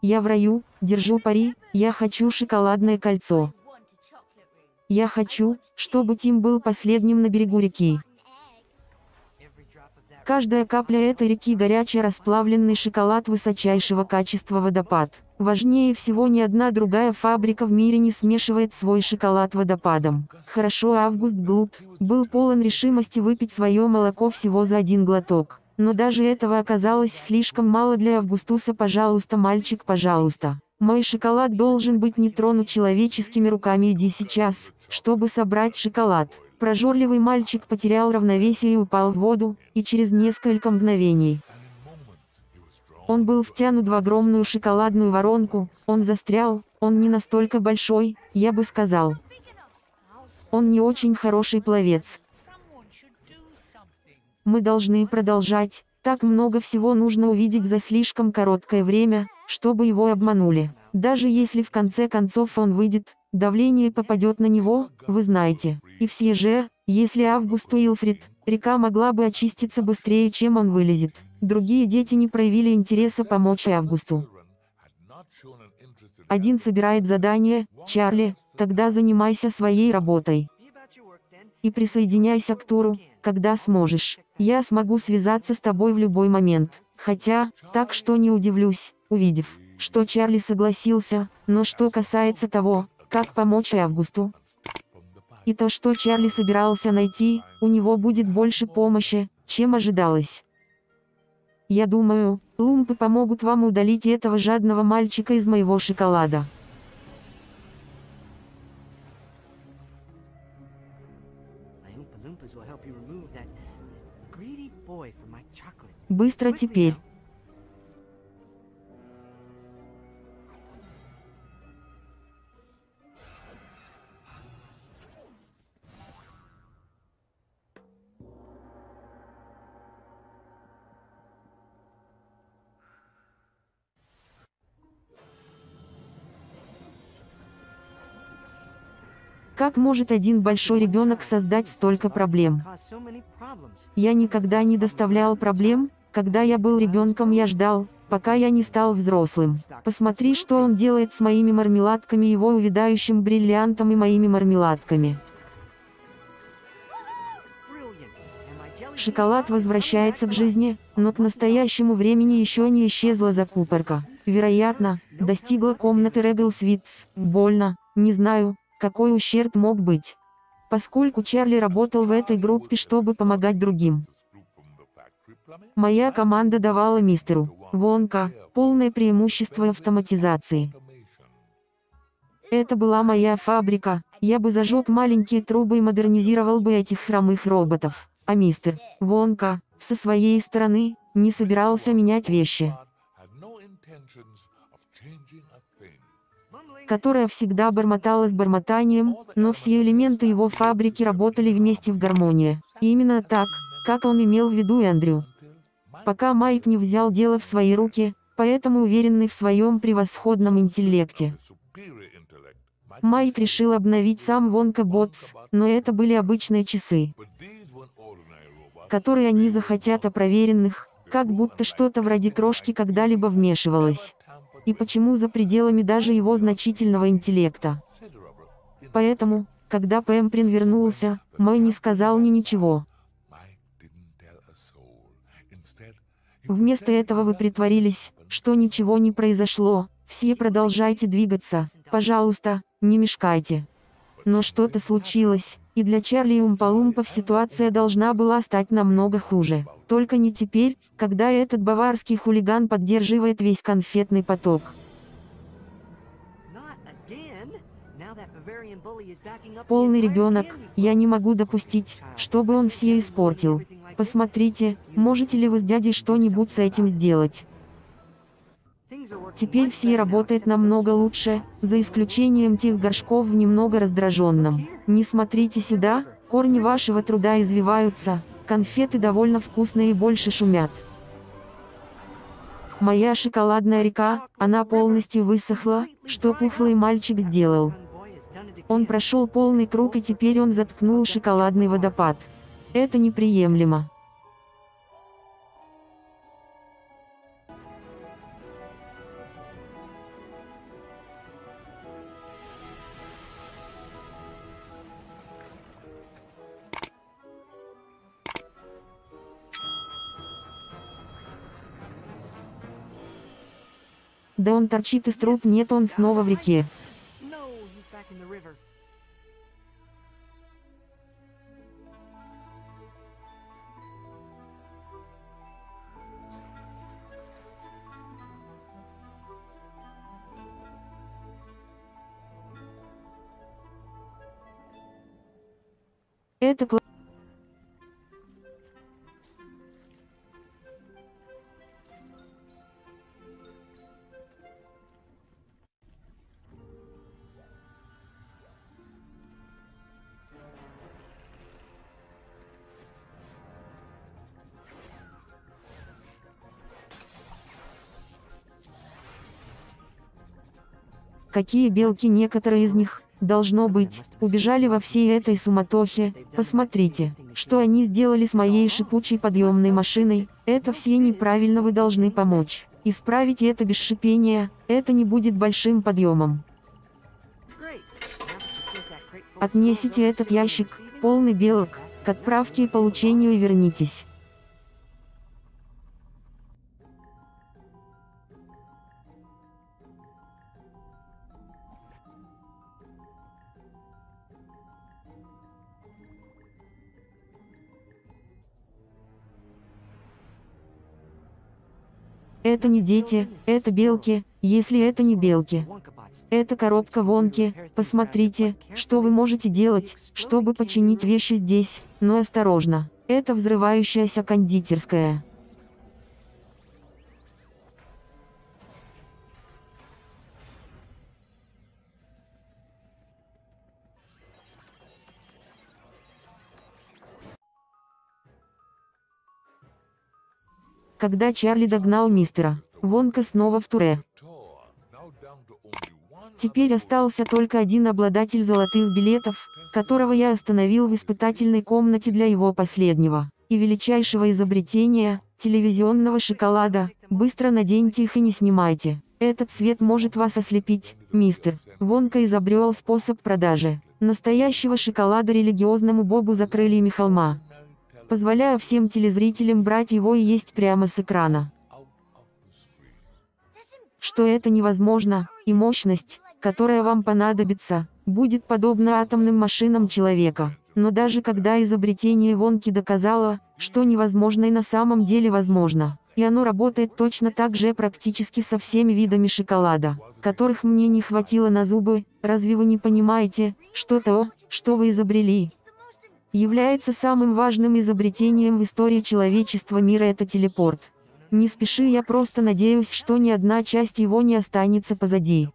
Я в раю, держу пари, я хочу шоколадное кольцо. Я хочу, чтобы Тим был последним на берегу реки. Каждая капля этой реки — горячий расплавленный шоколад высочайшего качества, водопад. Важнее всего, ни одна другая фабрика в мире не смешивает свой шоколад водопадом». Хорошо, Август Глуп был полон решимости выпить свое молоко всего за один глоток. Но даже этого оказалось слишком мало для Августуса. «Пожалуйста, мальчик, пожалуйста. Мой шоколад должен быть не тронут человеческими руками. Иди сейчас, чтобы собрать шоколад». Прожорливый мальчик потерял равновесие и упал в воду, и через несколько мгновений он был втянут в огромную шоколадную воронку. Он застрял, он не настолько большой, я бы сказал. Он не очень хороший пловец. Мы должны продолжать, так много всего нужно увидеть за слишком короткое время, чтобы его обманули. Даже если в конце концов он выйдет, давление попадет на него, вы знаете. И все же, если Август Уилфрид, река могла бы очиститься быстрее, чем он вылезет». Другие дети не проявили интереса помочь Августу. Один собирает задание: «Чарли, тогда занимайся своей работой и присоединяйся к туру, когда сможешь. Я смогу связаться с тобой в любой момент». Хотя, так что не удивлюсь, увидев, что Чарли согласился. Но что касается того, как помочь Августу, и то, что Чарли собирался найти, у него будет больше помощи, чем ожидалось. «Я думаю, лумпы помогут вам удалить этого жадного мальчика из моего шоколада». «Быстро теперь». Как может один большой ребенок создать столько проблем? «Я никогда не доставлял проблем. Когда я был ребенком, я ждал, пока я не стал взрослым. Посмотри, что он делает с моими мармеладками, его увядающим бриллиантом и моими мармеладками. Шоколад возвращается к жизни, но к настоящему времени еще не исчезла закупорка. Вероятно, достигла комнаты Регал Свитс. Больно, не знаю, какой ущерб мог быть. Поскольку Чарли работал в этой группе, чтобы помогать другим. Моя команда давала мистеру Вонка полное преимущество автоматизации. Это была моя фабрика, я бы зажег маленькие трубы и модернизировал бы этих хромых роботов. А мистер Вонка, со своей стороны, не собирался менять вещи, которая всегда бормотала с бормотанием, но все элементы его фабрики работали вместе в гармонии. И именно так, как он имел в виду Эндрю. Пока Майк не взял дело в свои руки, поэтому уверенный в своем превосходном интеллекте, Майк решил обновить сам Вонка Ботс, но это были обычные часы, которые они захотят о проверенных, как будто что-то вроде крошки когда-либо вмешивалось. И почему за пределами даже его значительного интеллекта. Поэтому, когда Пэмприн вернулся, Мэй не сказал ни ничего. Вместо этого вы притворились, что ничего не произошло, все продолжайте двигаться, пожалуйста, не мешкайте. Но что-то случилось, и для Чарли и Умпа-Лумпов ситуация должна была стать намного хуже. Только не теперь, когда этот баварский хулиган поддерживает весь конфетный поток. Полный ребенок, я не могу допустить, чтобы он все испортил. Посмотрите, можете ли вы с дядей что-нибудь с этим сделать? Теперь все работает намного лучше, за исключением тех горшков в немного раздраженном. Не смотрите сюда, корни вашего труда извиваются, конфеты довольно вкусные и больше шумят. Моя шоколадная река, она полностью высохла, что пухлый мальчик сделал. Он прошел полный круг, и теперь он заткнул шоколадный водопад. Это неприемлемо. Да он торчит из труб, нет, он снова в реке. Это классно. Какие белки, некоторые из них, должно быть, убежали во всей этой суматохе. Посмотрите, что они сделали с моей шипучей подъемной машиной. Это все неправильно, вы должны помочь исправить это без шипения, это не будет большим подъемом. Отнесите этот ящик, полный белок, к отправке и получению и вернитесь. Это не дети, это белки, если это не белки. Это коробка Вонки, посмотрите, что вы можете делать, чтобы починить вещи здесь, но осторожно, это взрывающаяся кондитерская. Когда Чарли догнал мистера Вонка снова в туре. Теперь остался только один обладатель золотых билетов, которого я остановил в испытательной комнате для его последнего и величайшего изобретения, телевизионного шоколада, быстро наденьте их и не снимайте. Этот цвет может вас ослепить, мистер. Вонка изобрел способ продажи настоящего шоколада религиозному богу за крыльями холма, позволяя всем телезрителям брать его и есть прямо с экрана. Что это невозможно, и мощность, которая вам понадобится, будет подобна атомным машинам человека. Но даже когда изобретение Вонки доказало, что невозможно и на самом деле возможно, и оно работает точно так же практически со всеми видами шоколада, которых мне не хватило на зубы, разве вы не понимаете, что то, что вы изобрели, является самым важным изобретением в истории человечества мира? Это телепорт. Не спеши, я просто надеюсь, что ни одна часть его не останется позади.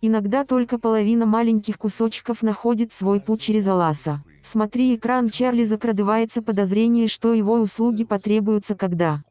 Иногда только половина маленьких кусочков находит свой путь через Аласа. Смотри экран, Чарли, закрадывается подозрение, что его услуги потребуются, когда...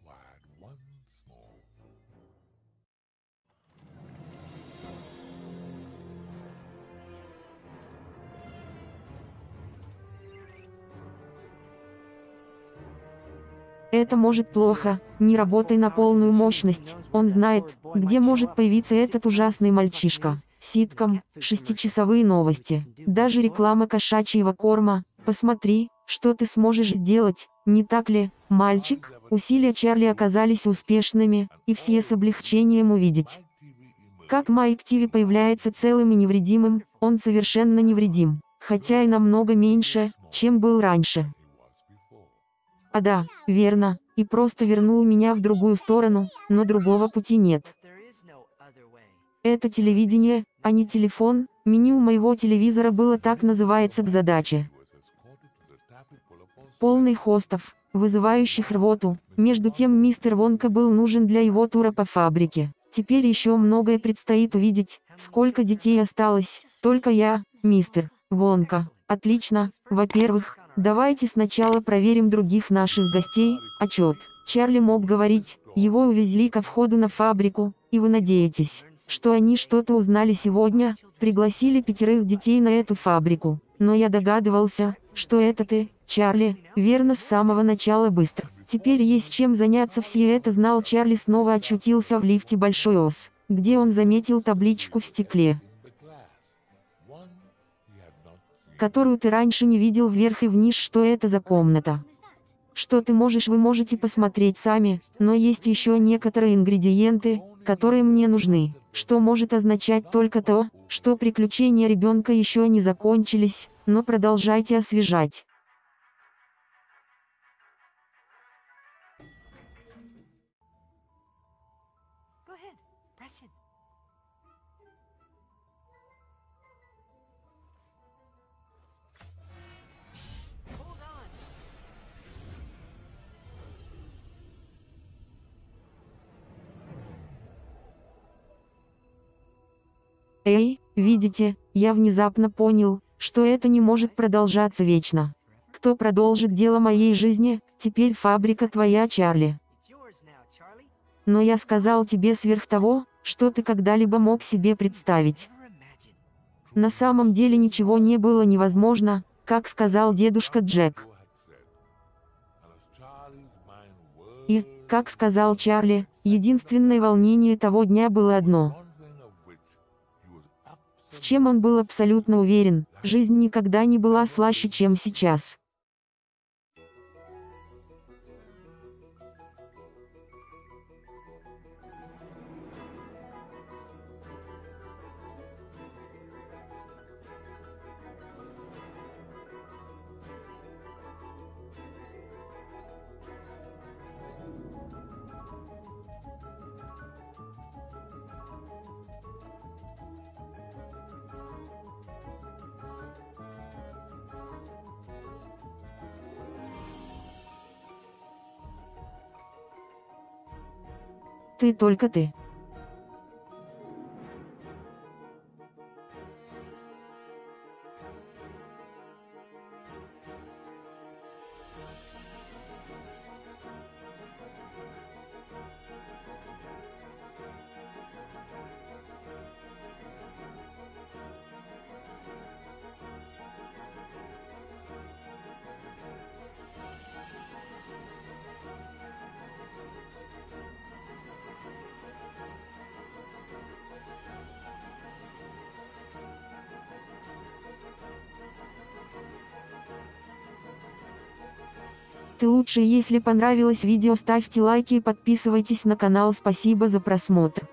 Это может плохо, не работай на полную мощность, он знает, где может появиться этот ужасный мальчишка. Ситком, 6-часовые новости, даже реклама кошачьего корма, посмотри, что ты сможешь сделать, не так ли, мальчик? Усилия Чарли оказались успешными, и все с облегчением увидеть, как Майк Тиви появляется целым и невредимым. Он совершенно невредим, хотя и намного меньше, чем был раньше. А да, верно, и просто вернул меня в другую сторону, но другого пути нет. Это телевидение, а не телефон. Меню моего телевизора было так называется к задаче. Полный хостов, вызывающих рвоту. Между тем мистер Вонка был нужен для его тура по фабрике. Теперь еще многое предстоит увидеть, сколько детей осталось. Только я, мистер Вонка. Отлично, во-первых... Давайте сначала проверим других наших гостей. Отчет. Чарли мог говорить, его увезли ко входу на фабрику, и вы надеетесь, что они что-то узнали сегодня? Пригласили 5 детей на эту фабрику. Но я догадывался, что это ты, Чарли, верно, с самого начала. Быстро. Теперь есть чем заняться. Все это знал. Чарли снова очутился в лифте Большой Ос, где он заметил табличку в стекле, которую ты раньше не видел, вверх и вниз. Что это за комната? Что ты можешь? Вы можете посмотреть сами, но есть еще некоторые ингредиенты, которые мне нужны. Что может означать только то, что приключения ребенка еще не закончились, но продолжайте освежать. Эй, видите, я внезапно понял, что это не может продолжаться вечно. Кто продолжит дело моей жизни? Теперь фабрика твоя, Чарли. Но я сказал тебе сверх того, что ты когда-либо мог себе представить. На самом деле ничего не было невозможно, как сказал дедушка Джек. И, как сказал Чарли, единственное волнение того дня было одно, в чем он был абсолютно уверен: жизнь никогда не была слаще, чем сейчас. Ты, только ты. ты лучше. Если понравилось видео, ставьте лайки и подписывайтесь на канал. Спасибо за просмотр.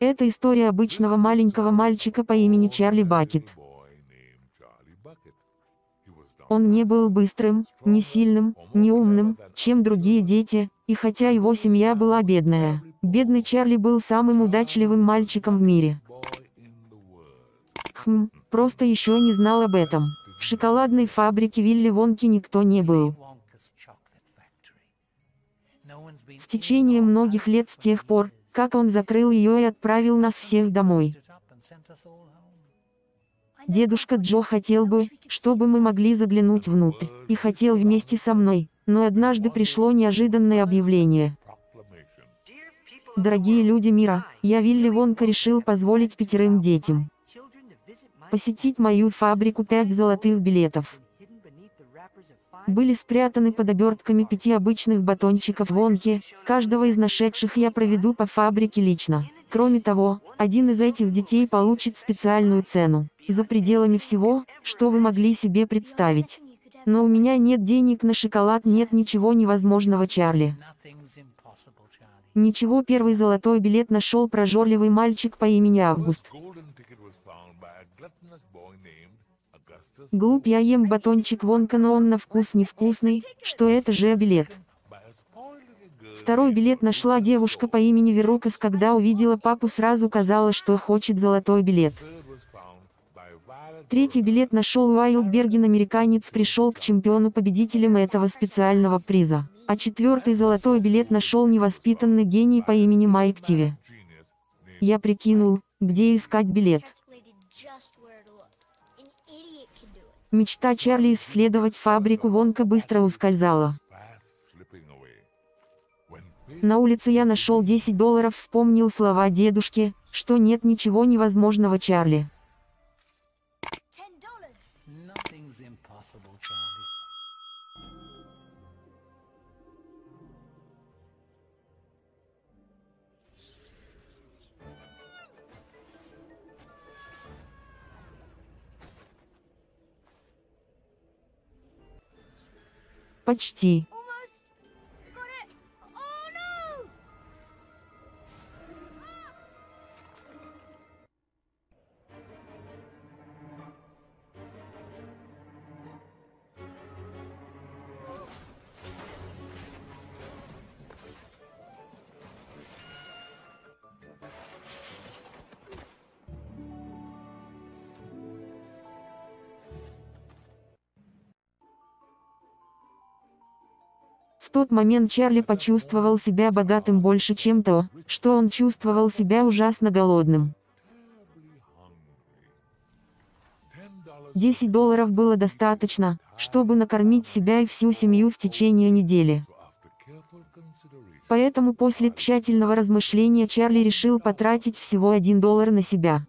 Это история обычного маленького мальчика по имени Чарли Бакет. Он не был быстрым, не сильным, не умным, чем другие дети, и хотя его семья была бедная, бедный Чарли был самым удачливым мальчиком в мире. Просто еще не знал об этом. В шоколадной фабрике Вилли Вонки никто не был. В течение многих лет с тех пор, как он закрыл ее и отправил нас всех домой. Дедушка Джо хотел бы, чтобы мы могли заглянуть внутрь, и хотел вместе со мной, но однажды пришло неожиданное объявление. Дорогие люди мира, я Вилли Вонка решил позволить 5 детям посетить мою фабрику. 5 золотых билетов были спрятаны под обертками 5 обычных батончиков Вонки, каждого из нашедших я проведу по фабрике лично. Кроме того, один из этих детей получит специальную цену, за пределами всего, что вы могли себе представить. Но у меня нет денег на шоколад, нет ничего невозможного, Чарли. Ничего. 1 золотой билет нашел прожорливый мальчик по имени Август Глуп. Я ем батончик Вонка, но он на вкус невкусный, что это же билет. 2 билет нашла девушка по имени Верукас. Когда увидела папу, сразу казалось, что хочет золотой билет. 3 билет нашел Уайлд Берген. Американец пришел к чемпиону победителем этого специального приза. А 4 золотой билет нашел невоспитанный гений по имени Майк Тиви. Я прикинул, где искать билет. Мечта Чарли исследовать фабрику Вонка быстро ускользала. На улице я нашел $10, вспомнил слова дедушки, что нет ничего невозможного, Чарли. Почти. В тот момент Чарли почувствовал себя богатым больше, чем то, что он чувствовал себя ужасно голодным. $10 было достаточно, чтобы накормить себя и всю семью в течение недели. Поэтому после тщательного размышления Чарли решил потратить всего $1 на себя.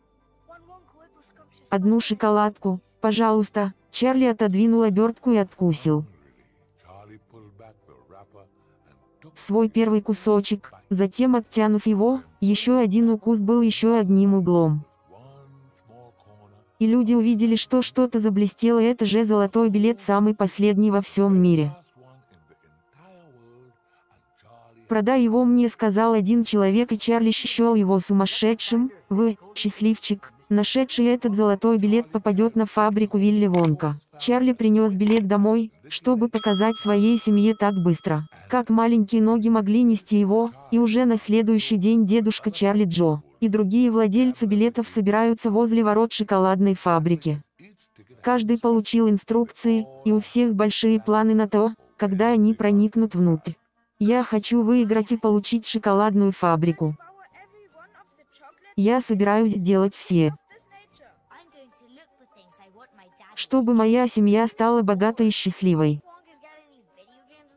«Одну шоколадку, пожалуйста», – Чарли отодвинул обертку и откусил свой первый кусочек, затем, оттянув его, еще один укус был еще одним углом. И люди увидели, что что-то заблестело, это же золотой билет, самый последний во всем мире. «Продай его мне», — сказал один человек, и Чарли считал его сумасшедшим. «Вы, счастливчик, нашедший этот золотой билет попадет на фабрику Вилли Вонка». Чарли принес билет домой, чтобы показать своей семье так быстро, как маленькие ноги могли нести его, и уже на следующий день дедушка Чарли Джо и другие владельцы билетов собираются возле ворот шоколадной фабрики. Каждый получил инструкции, и у всех большие планы на то, когда они проникнут внутрь. «Я хочу выиграть и получить шоколадную фабрику. Я собираюсь сделать все, чтобы моя семья стала богатой и счастливой».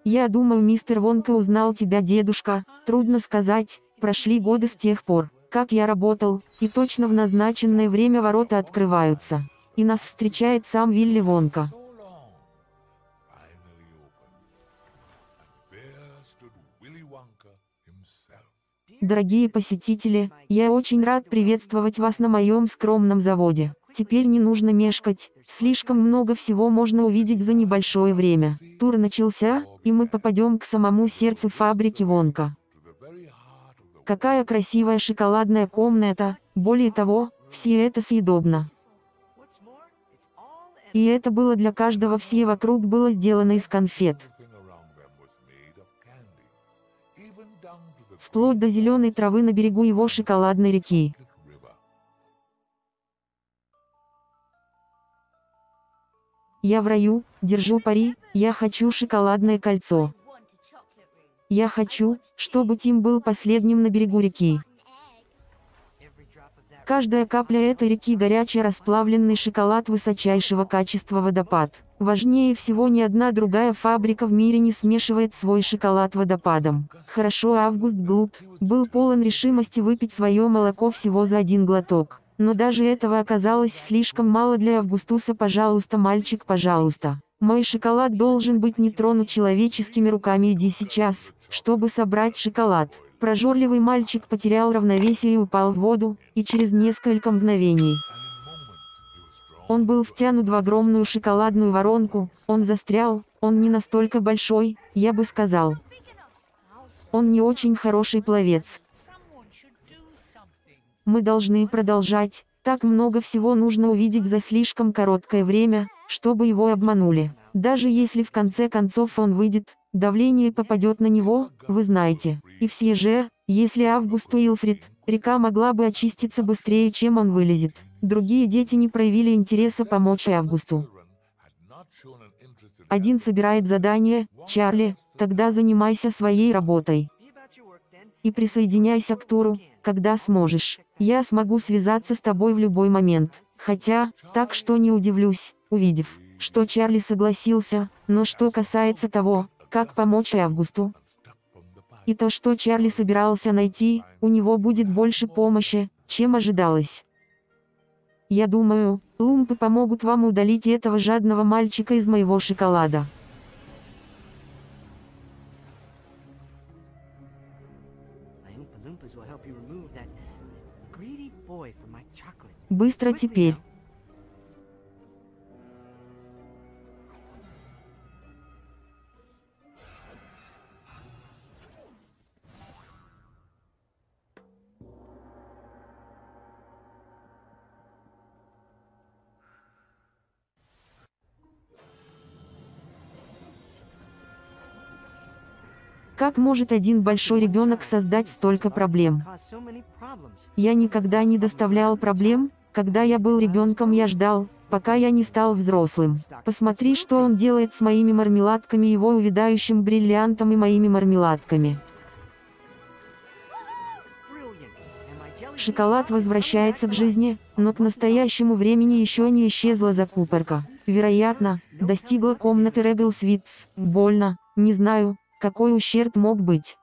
«Я думаю, мистер Вонка узнал тебя, дедушка. Трудно сказать, прошли годы с тех пор, как я работал, и точно в назначенное время ворота открываются, и нас встречает сам Вилли Вонка». «Дорогие посетители, я очень рад приветствовать вас на моем скромном заводе. Теперь не нужно мешкать, слишком много всего можно увидеть за небольшое время. Тур начался, и мы попадем к самому сердцу фабрики Вонка. Какая красивая шоколадная комната, более того, все это съедобно. И это было для каждого, все вокруг было сделано из конфет. Вплоть до зеленой травы на берегу его шоколадной реки. Я в раю, держу пари, я хочу шоколадное кольцо. Я хочу, чтобы Тим был последним на берегу реки. Каждая капля этой реки горячая, расплавленный шоколад высочайшего качества, водопад. Важнее всего, ни одна другая фабрика в мире не смешивает свой шоколад водопадом». Хорошо, Август Глуп был полон решимости выпить свое молоко всего за один глоток. Но даже этого оказалось слишком мало для Августуса. «Пожалуйста, мальчик, пожалуйста. Мой шоколад должен быть не тронут человеческими руками. Иди сейчас, чтобы собрать шоколад». Прожорливый мальчик потерял равновесие и упал в воду, и через несколько мгновений он был втянут в огромную шоколадную воронку. Он застрял, он не настолько большой, я бы сказал, он не очень хороший пловец. Мы должны продолжать, так много всего нужно увидеть за слишком короткое время, чтобы его обманули. Даже если в конце концов он выйдет, давление попадет на него, вы знаете. И все же, если Август Уилфрид, река могла бы очиститься быстрее, чем он вылезет». Другие дети не проявили интереса помочь Августу. Один собирает задание: «Чарли, тогда занимайся своей работой. И присоединяйся к туру, когда сможешь. Я смогу связаться с тобой в любой момент». Хотя, так что не удивлюсь, увидев, что Чарли согласился. Но что касается того, как помочь Августу, и то, что Чарли собирался найти, у него будет больше помощи, чем ожидалось. «Я думаю, лумпы помогут вам удалить этого жадного мальчика из моего шоколада». «Быстро теперь». Как может один большой ребенок создать столько проблем? «Я никогда не доставлял проблем. Когда я был ребенком, я ждал, пока я не стал взрослым. Посмотри, что он делает с моими мармеладками, его увядающим бриллиантом и моими мармеладками. Шоколад возвращается к жизни, но к настоящему времени еще не исчезла закупорка. Вероятно, достигла комнаты Реглсвитс. Больно, не знаю, какой ущерб мог быть.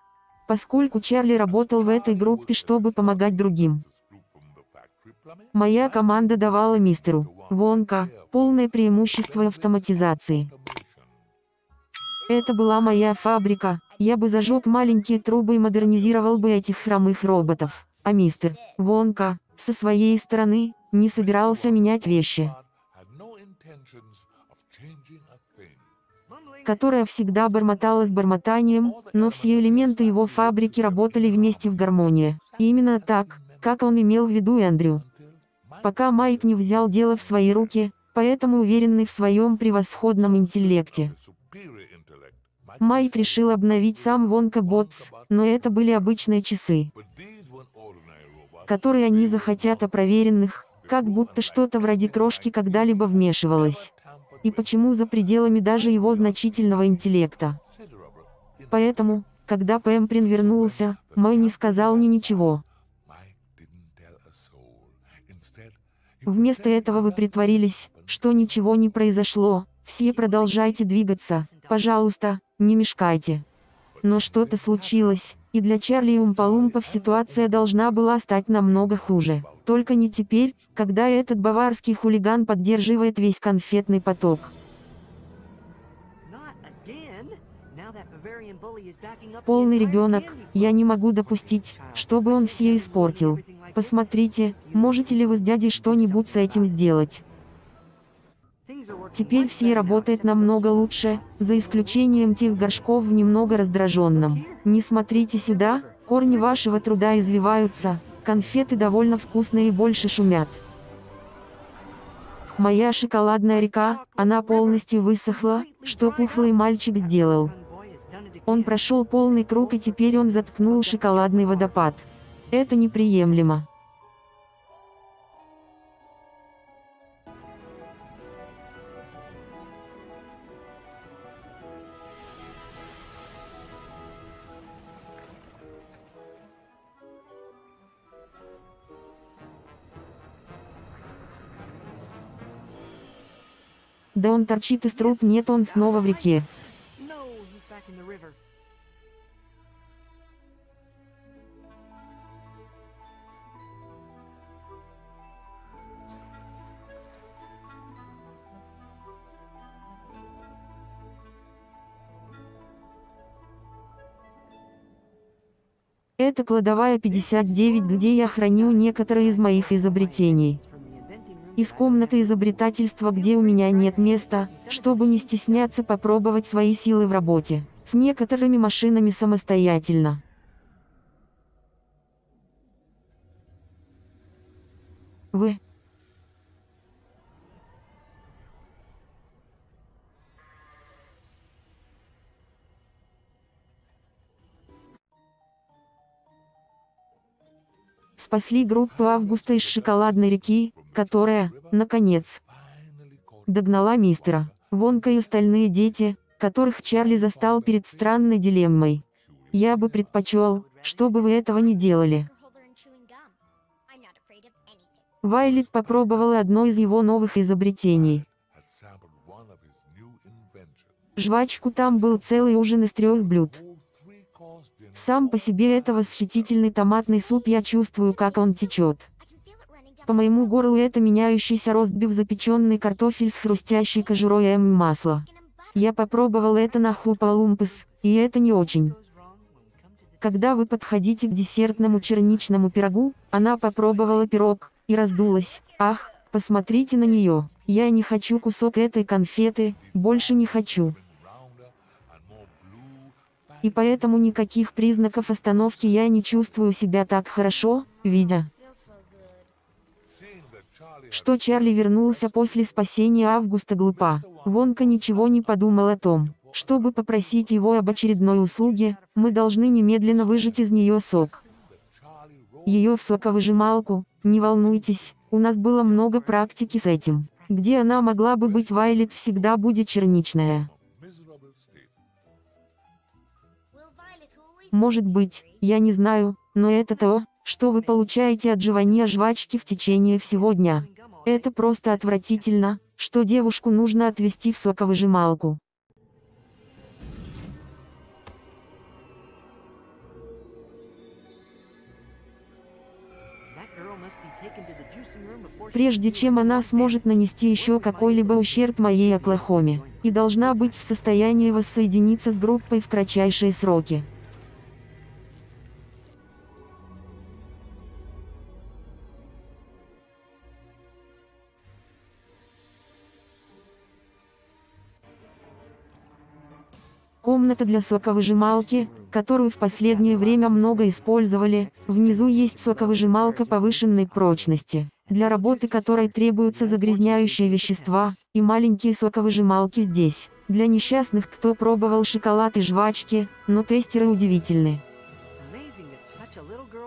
Поскольку Чарли работал в этой группе, чтобы помогать другим. Моя команда давала мистеру Вонка полное преимущество автоматизации. Это была моя фабрика, я бы зажег маленькие трубы и модернизировал бы этих хромых роботов. А мистер Вонка, со своей стороны, не собирался менять вещи, которая всегда бормотала с бормотанием, но все элементы его фабрики работали вместе в гармонии. Именно так, как он имел в виду Эндрю. Пока Майк не взял дело в свои руки, поэтому уверенный в своем превосходном интеллекте, Майк решил обновить сам Вонка Ботс, но это были обычные часы, которые они захотят, о проверенных, как будто что-то вроде крошки когда-либо вмешивалось. И почему за пределами даже его значительного интеллекта. Поэтому, когда Пэмприн вернулся, Мэй не сказал мне ничего. Вместо этого вы притворились, что ничего не произошло, все продолжайте двигаться, пожалуйста, не мешкайте. Но что-то случилось, и для Чарли и Умпа-Лумпов ситуация должна была стать намного хуже. Только не теперь, когда этот баварский хулиган поддерживает весь конфетный поток. Полный ребенок, я не могу допустить, чтобы он все испортил. Посмотрите, можете ли вы с дядей что-нибудь с этим сделать? Теперь все работает намного лучше, за исключением тех горшков в немного раздраженном. Не смотрите сюда, корни вашего труда извиваются, конфеты довольно вкусные и больше шумят. Моя шоколадная река, она полностью высохла, что пухлый мальчик сделал. Он прошел полный круг, и теперь он заткнул шоколадный водопад. Это неприемлемо. Да он торчит из труб, нет, он снова в реке. Это кладовая 59, где я храню некоторые из моих изобретений. Из комнаты изобретательства, где у меня нет места, чтобы не стесняться попробовать свои силы в работе с некоторыми машинами самостоятельно. Вы. Спасли группу Августа из шоколадной реки, которая, наконец, догнала мистера Вонка и остальные дети, которых Чарли застал перед странной дилеммой. Я бы предпочел, чтобы вы этого не делали. Вайолет попробовала одно из его новых изобретений. Жвачку, там был целый ужин из 3 блюд. Сам по себе это восхитительный томатный суп, я чувствую, как он течет по моему горлу, это меняющийся ростбиф, запеченный картофель с хрустящей кожурой и масло. Я попробовал это на Хупа-Лумпес, и это не очень. Когда вы подходите к десертному черничному пирогу, она попробовала пирог и раздулась. Ах, посмотрите на нее, я не хочу кусок этой конфеты, больше не хочу. И поэтому никаких признаков остановки, я не чувствую себя так хорошо, видя, что Чарли вернулся после спасения Августа Глупа. Вонка ничего не подумал о том, чтобы попросить его об очередной услуге, мы должны немедленно выжать из нее сок. Ее в соковыжималку, не волнуйтесь, у нас было много практики с этим. где она могла бы быть, Вайолет всегда будет черничная. Может быть, я не знаю, но это то, что вы получаете от жевания жвачки в течение всего дня. Это просто отвратительно, что девушку нужно отвезти в соковыжималку. Прежде чем она сможет нанести еще какой-либо ущерб моей Оклахоме, и должна быть в состоянии воссоединиться с группой в кратчайшие сроки. Комната для соковыжималки, которую в последнее время много использовали, внизу есть соковыжималка повышенной прочности, для работы которой требуются загрязняющие вещества, и маленькие соковыжималки здесь, для несчастных, кто пробовал шоколад и жвачки, но тестеры удивительны.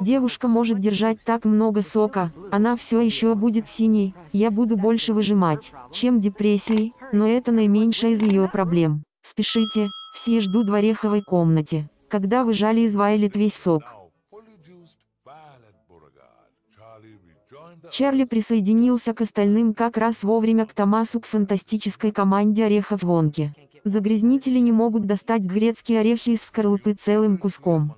Девушка может держать так много сока, она все еще будет синей, я буду больше выжимать, чем депрессией, но это наименьшая из ее проблем. Спешите. Все ждут в ореховой комнате, когда выжали из Вайолет весь сок. Чарли присоединился к остальным как раз вовремя к Томасу к фантастической команде орехов Вонки. Загрязнители не могут достать грецкие орехи из скорлупы целым куском.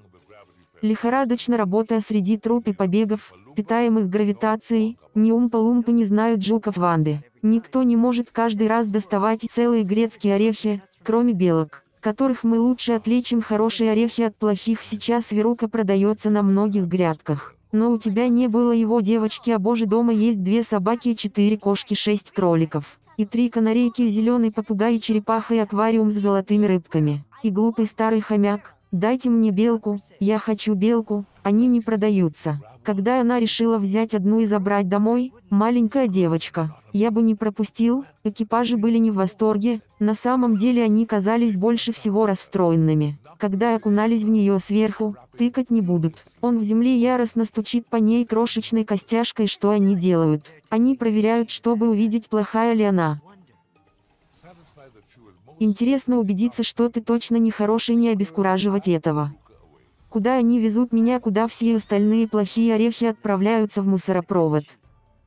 Лихорадочно работая среди труп и побегов, питаемых гравитацией, ни Умпа-Лумпы не знают жуков Ванды. Никто не может каждый раз доставать целые грецкие орехи, кроме белок, которых мы лучше отличим хорошие орехи от плохих. Сейчас Верука продается на многих грядках. Но у тебя не было его, девочки, а боже, дома есть 2 собаки и 4 кошки, 6 кроликов. И 3 канарейки, зеленый попугай и черепаха, и аквариум с золотыми рыбками. И глупый старый хомяк. Дайте мне белку, я хочу белку, они не продаются. Когда она решила взять одну и забрать домой, маленькая девочка, я бы не пропустил, экипажи были не в восторге, на самом деле они казались больше всего расстроенными. Когда окунались в нее сверху, тыкать не будут. Он в земле яростно стучит по ней крошечной костяшкой. Что они делают? Они проверяют, чтобы увидеть, плохая ли она. Интересно убедиться, что ты точно не хороший, не обескураживать этого. Куда они везут меня, куда все остальные плохие орехи отправляются? В мусоропровод.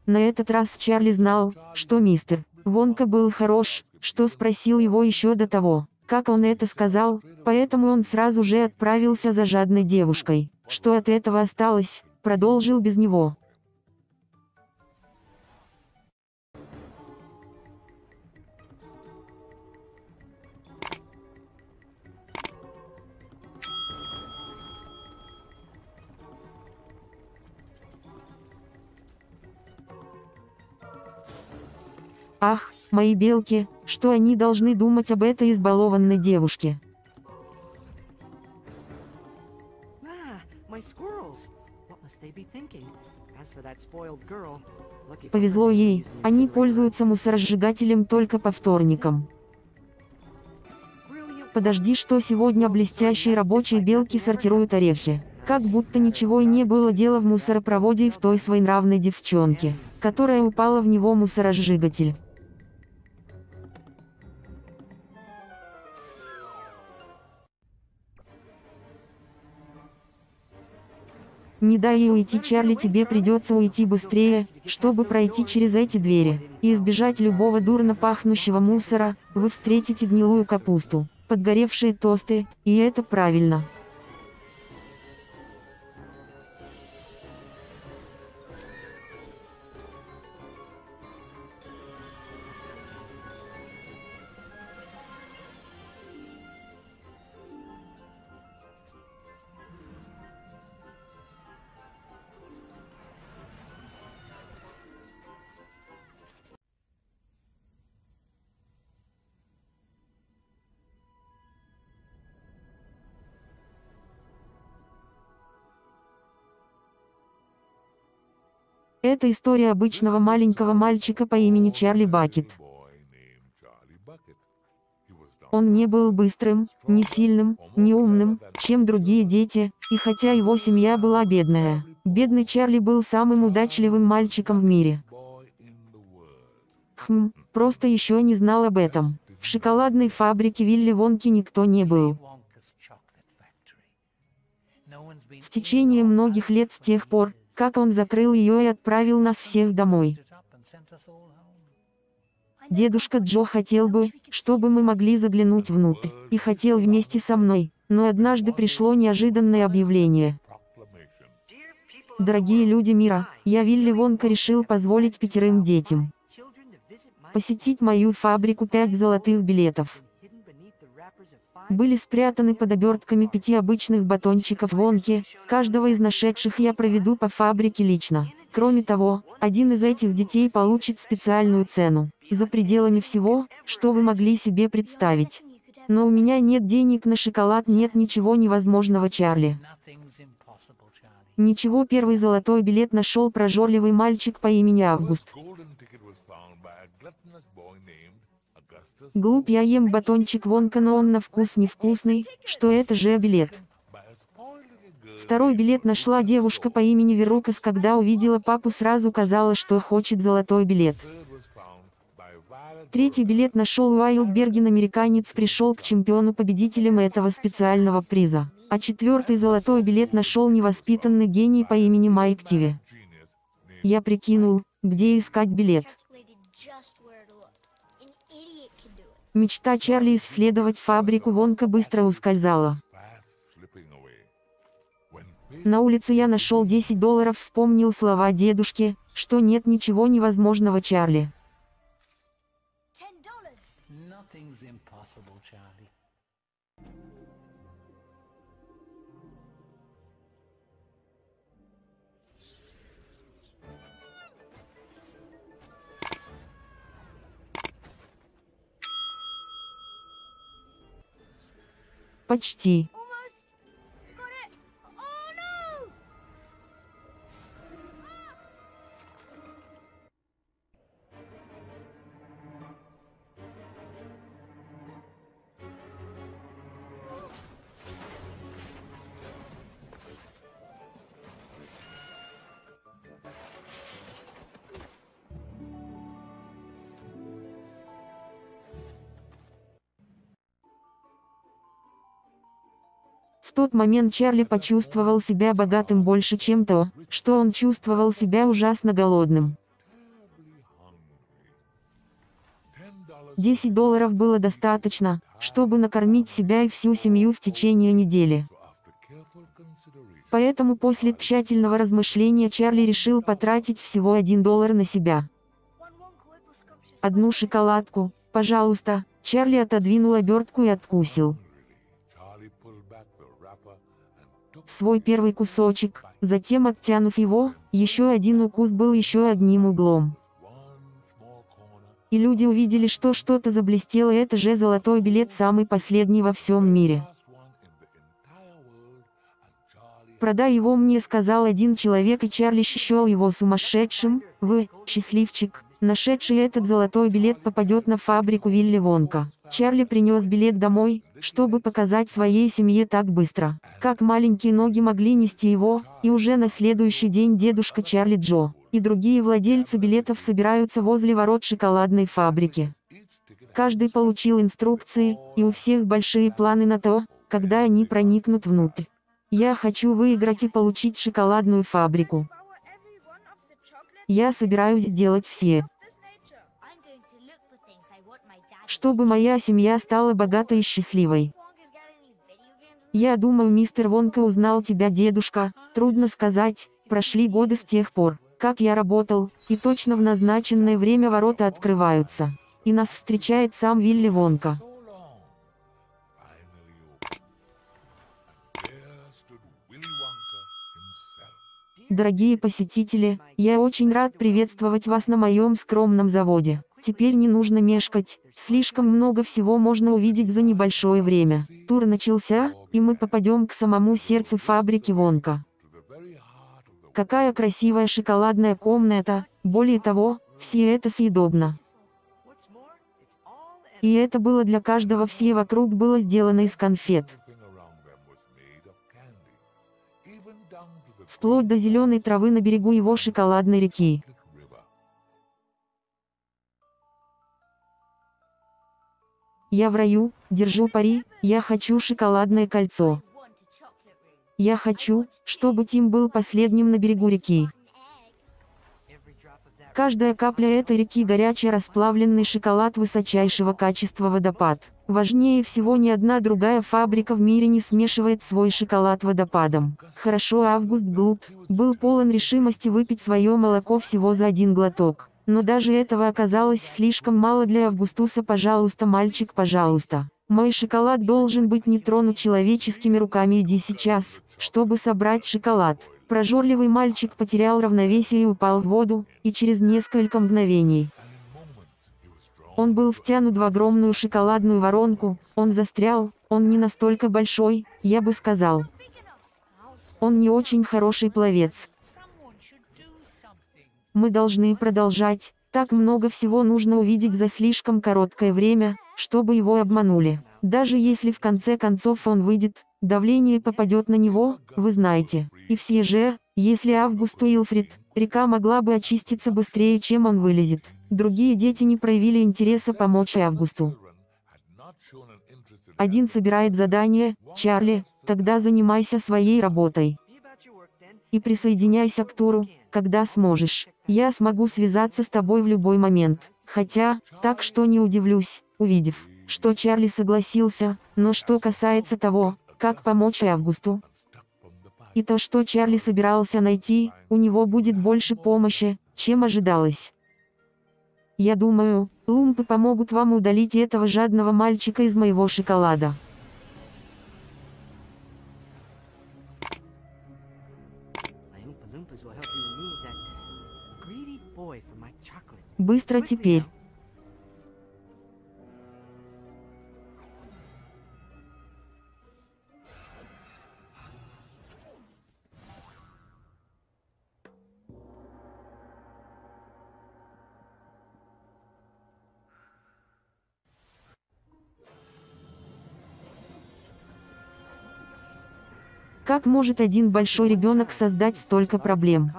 На этот раз Чарли знал, что мистер Вонка был хорош, что спросил его еще до того, как он это сказал, поэтому он сразу же отправился за жадной девушкой. Что от этого осталось, продолжил без него. Ах, мои белки, что они должны думать об этой избалованной девушке? Повезло ей, они пользуются мусоросжигателем только по вторникам. Подожди, что сегодня блестящие рабочие белки сортируют орехи. Как будто ничего и не было. Дела в мусоропроводе и в той своенравной девчонке, которая упала в него мусоросжигатель. Не дай ей уйти, Чарли, тебе придется уйти быстрее, чтобы пройти через эти двери, и избежать любого дурно пахнущего мусора. Вы встретите гнилую капусту, подгоревшие тосты, и это правильно. Это история обычного маленького мальчика по имени Чарли Бакет. Он не был быстрым, не сильным, не умным, чем другие дети, и хотя его семья была бедная, бедный Чарли был самым удачливым мальчиком в мире. Просто еще не знал об этом. В шоколадной фабрике Вилли Вонки никто не был. В течение многих лет с тех пор, как он закрыл ее и отправил нас всех домой. Дедушка Джо хотел бы, чтобы мы могли заглянуть внутрь, и хотел вместе со мной, но однажды пришло неожиданное объявление. Дорогие люди мира, я, Вилли Вонка, решил позволить 5 детям посетить мою фабрику. 5 золотых билетов были спрятаны под обертками 5 обычных батончиков Вонки, каждого из нашедших я проведу по фабрике лично. Кроме того, один из этих детей получит специальную цену, за пределами всего, что вы могли себе представить. Но у меня нет денег на шоколад, нет ничего невозможного, Чарли. Ничего, 1 золотой билет нашел прожорливый мальчик по имени Август. Глуп, я ем батончик Вонка, но он на вкус невкусный, что это же билет. 2 билет нашла девушка по имени Верукас, когда увидела папу, сразу казалось, что хочет золотой билет. 3 билет нашел Уайлд Берген, американец пришел к чемпиону победителем этого специального приза. А 4 золотой билет нашел невоспитанный гений по имени Майк Тиви. Я прикинул, где искать билет. Мечта Чарли исследовать фабрику Вонка быстро ускользала. На улице я нашел $10, вспомнил слова дедушки, что нет ничего невозможного, Чарли. Почти. В тот момент Чарли почувствовал себя богатым больше, чем то, что он чувствовал себя ужасно голодным. $10 было достаточно, чтобы накормить себя и всю семью в течение недели. Поэтому после тщательного размышления Чарли решил потратить всего $1 на себя. Одну шоколадку, пожалуйста, Чарли отодвинул обертку и откусил свой первый кусочек, затем, оттянув его, еще один укус был еще одним углом. И люди увидели, что что-то заблестело, это же золотой билет, самый последний во всем мире. «Продай его мне», — сказал один человек, и Чарли считал его сумасшедшим. «Вы, счастливчик, нашедший этот золотой билет попадет на фабрику Вилли Вонка». Чарли принес билет домой, чтобы показать своей семье так быстро, как маленькие ноги могли нести его, и уже на следующий день дедушка Чарли Джо и другие владельцы билетов собираются возле ворот шоколадной фабрики. Каждый получил инструкции, и у всех большие планы на то, когда они проникнут внутрь. «Я хочу выиграть и получить шоколадную фабрику. Я собираюсь сделать все, чтобы моя семья стала богатой и счастливой». «Я думаю, мистер Вонка узнал тебя, дедушка. Трудно сказать, прошли годы с тех пор, как я работал, и точно в назначенное время ворота открываются, и нас встречает сам Вилли Вонка». «Дорогие посетители, я очень рад приветствовать вас на моем скромном заводе. Теперь не нужно мешкать, слишком много всего можно увидеть за небольшое время. Тур начался, и мы попадем к самому сердцу фабрики Вонка. Какая красивая шоколадная комната, более того, все это съедобно. И это было для каждого, все вокруг было сделано из конфет. Вплоть до зеленой травы на берегу его шоколадной реки. Я в раю, держу пари, я хочу шоколадное кольцо. Я хочу, чтобы Тим был последним на берегу реки. Каждая капля этой реки — горячий расплавленный шоколад высочайшего качества, водопад. Важнее всего, ни одна другая фабрика в мире не смешивает свой шоколад водопадом. Хорошо, Август Глуп был полон решимости выпить свое молоко всего за один глоток. Но даже этого оказалось слишком мало для Августуса. Пожалуйста, мальчик, пожалуйста. Мой шоколад должен быть не тронут человеческими руками. Иди сейчас, чтобы собрать шоколад. Прожорливый мальчик потерял равновесие и упал в воду, и через несколько мгновений он был втянут в огромную шоколадную воронку. Он застрял. Он не настолько большой, я бы сказал. Он не очень хороший пловец. Мы должны продолжать. Так много всего нужно увидеть за слишком короткое время, чтобы его обманули. Даже если в конце концов он выйдет, давление попадет на него, вы знаете. И все же, если Август Уилфрид, река могла бы очиститься быстрее, чем он вылезет. Другие дети не проявили интереса помочь Августу. Один собирает задание, Чарли, тогда занимайся своей работой. И присоединяйся к туру, когда сможешь. Я смогу связаться с тобой в любой момент. Хотя, так что не удивлюсь, увидев, что Чарли согласился. Но что касается того, как помочь Августу, и то, что Чарли собирался найти, у него будет больше помощи, чем ожидалось. Я думаю, лумпы помогут вам удалить этого жадного мальчика из моего шоколада. Быстро теперь. Как может один большой ребенок создать столько проблем?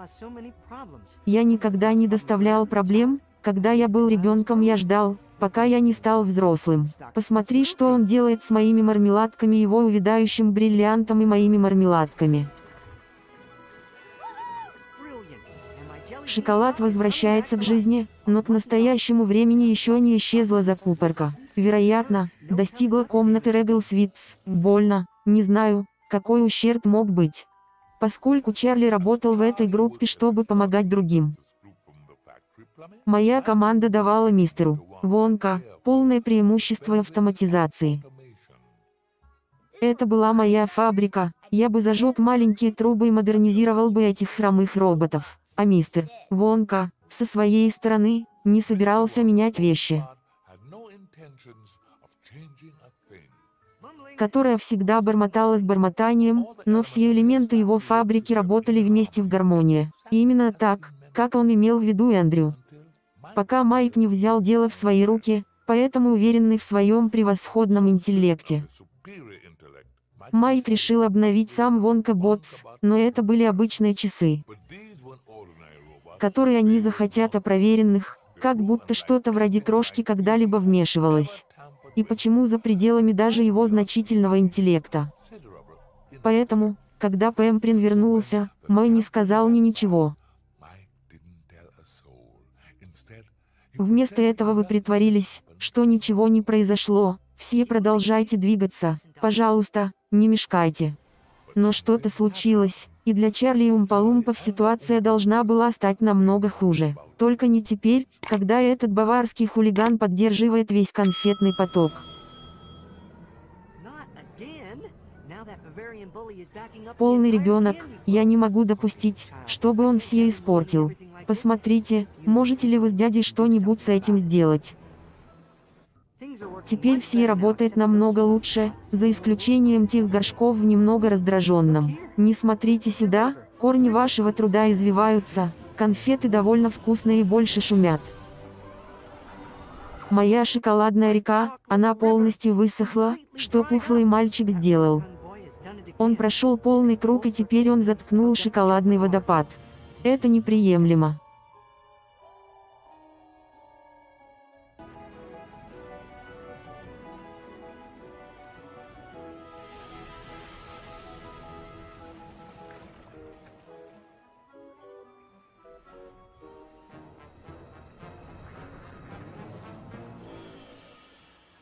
Я никогда не доставлял проблем. Когда я был ребенком, я ждал, пока я не стал взрослым. Посмотри, что он делает с моими мармеладками, его увядающим бриллиантом и моими мармеладками. Шоколад возвращается к жизни, но к настоящему времени еще не исчезла закупорка. Вероятно, достигла комнаты Регал Свитс. Больно, не знаю. Какой ущерб мог быть? Поскольку Чарли работал в этой группе, чтобы помогать другим. Моя команда давала мистеру Вонка полное преимущество автоматизации. Это была моя фабрика, я бы зажег маленькие трубы и модернизировал бы этих хромых роботов. А мистер Вонка, со своей стороны, не собирался менять вещи, которая всегда бормотала с бормотанием, но все элементы его фабрики работали вместе в гармонии. И именно так, как он имел в виду Эндрю. Пока Майк не взял дело в свои руки, поэтому уверенный в своем превосходном интеллекте, Майк решил обновить сам Вонка Ботс, но это были обычные часы, которые они захотят о проверенных, как будто что-то вроде крошки когда-либо вмешивалось. И почему за пределами даже его значительного интеллекта? Поэтому, когда Пэмприн вернулся, Мэй не сказал ни ничего. Вместо этого вы притворились, что ничего не произошло. Все продолжайте двигаться, пожалуйста, не мешкайте. Но что-то случилось, и для Чарли и Умпа-Лумпов ситуация должна была стать намного хуже. Только не теперь, когда этот баварский хулиган поддерживает весь конфетный поток. Полный ребенок, я не могу допустить, чтобы он все испортил. Посмотрите, можете ли вы с дядей что-нибудь с этим сделать? Теперь все работает намного лучше, за исключением тех горшков в немного раздраженном. Не смотрите сюда, корни вашего труда извиваются, конфеты довольно вкусные и больше шумят. Моя шоколадная река, она полностью высохла, что пухлый мальчик сделал. Он прошел полный круг, и теперь он заткнул шоколадный водопад. Это неприемлемо.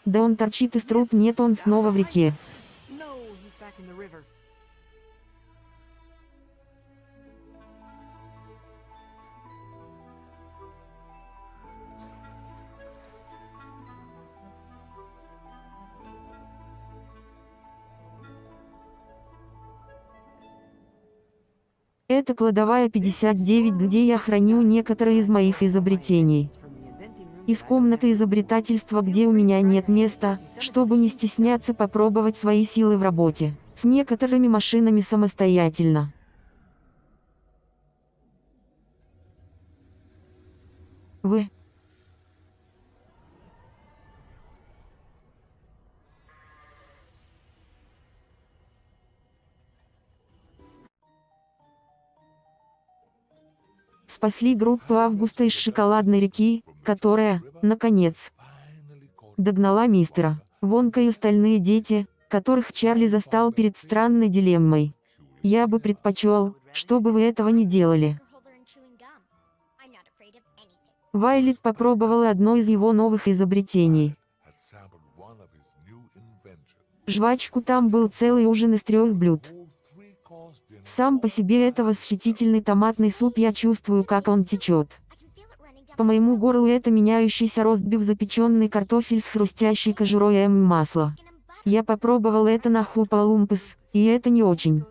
Да он торчит из труб, нет, он снова в реке. Это кладовая 59, где я храню некоторые из моих изобретений. Из комнаты изобретательства, где у меня нет места, чтобы не стесняться попробовать свои силы в работе с некоторыми машинами самостоятельно. Вы. Спасли группу Августа из шоколадной реки, которая, наконец, догнала мистера Вонка и остальные дети, которых Чарли застал перед странной дилеммой. Я бы предпочел, чтобы вы этого не делали. Вайолет попробовала одно из его новых изобретений. Жвачку, там был целый ужин из 3 блюд. Сам по себе это восхитительный томатный суп, я чувствую, как он течет по моему горлу, это меняющийся ростбиф, запеченный картофель с хрустящей кожурой масло. Я попробовал это на Хупа-Лумпас, и это не очень.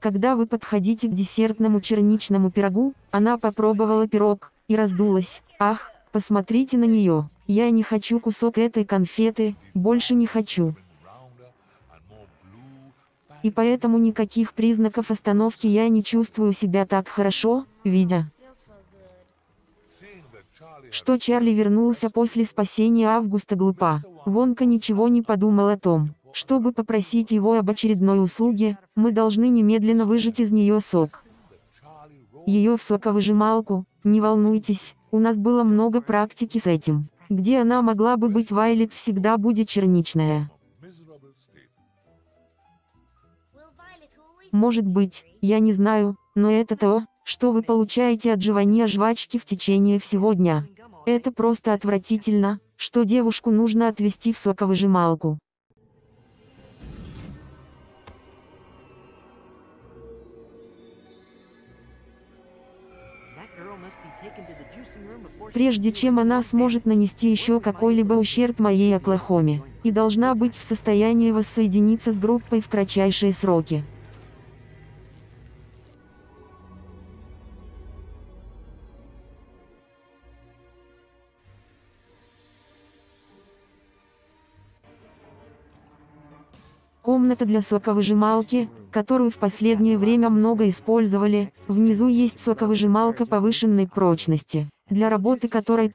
Когда вы подходите к десертному черничному пирогу, она попробовала пирог, и раздулась. Ах, посмотрите на нее, я не хочу кусок этой конфеты, больше не хочу. И поэтому никаких признаков остановки, я не чувствую себя так хорошо, видя, что Чарли вернулся после спасения Августа Глупа. Вонка ничего не подумал о том, чтобы попросить его об очередной услуге, мы должны немедленно выжать из нее сок. Ее в соковыжималку, не волнуйтесь, у нас было много практики с этим. Где она могла бы быть, Вайлет всегда будет черничная. Может быть, я не знаю, но это то, что вы получаете от жевания жвачки в течение всего дня. Это просто отвратительно, что девушку нужно отвезти в соковыжималку. Прежде чем она сможет нанести еще какой-либо ущерб моей Оклахоме, и должна быть в состоянии воссоединиться с группой в кратчайшие сроки. Комната для соковыжималки, которую в последнее время много использовали, внизу есть соковыжималка повышенной прочности, для работы которой требуется.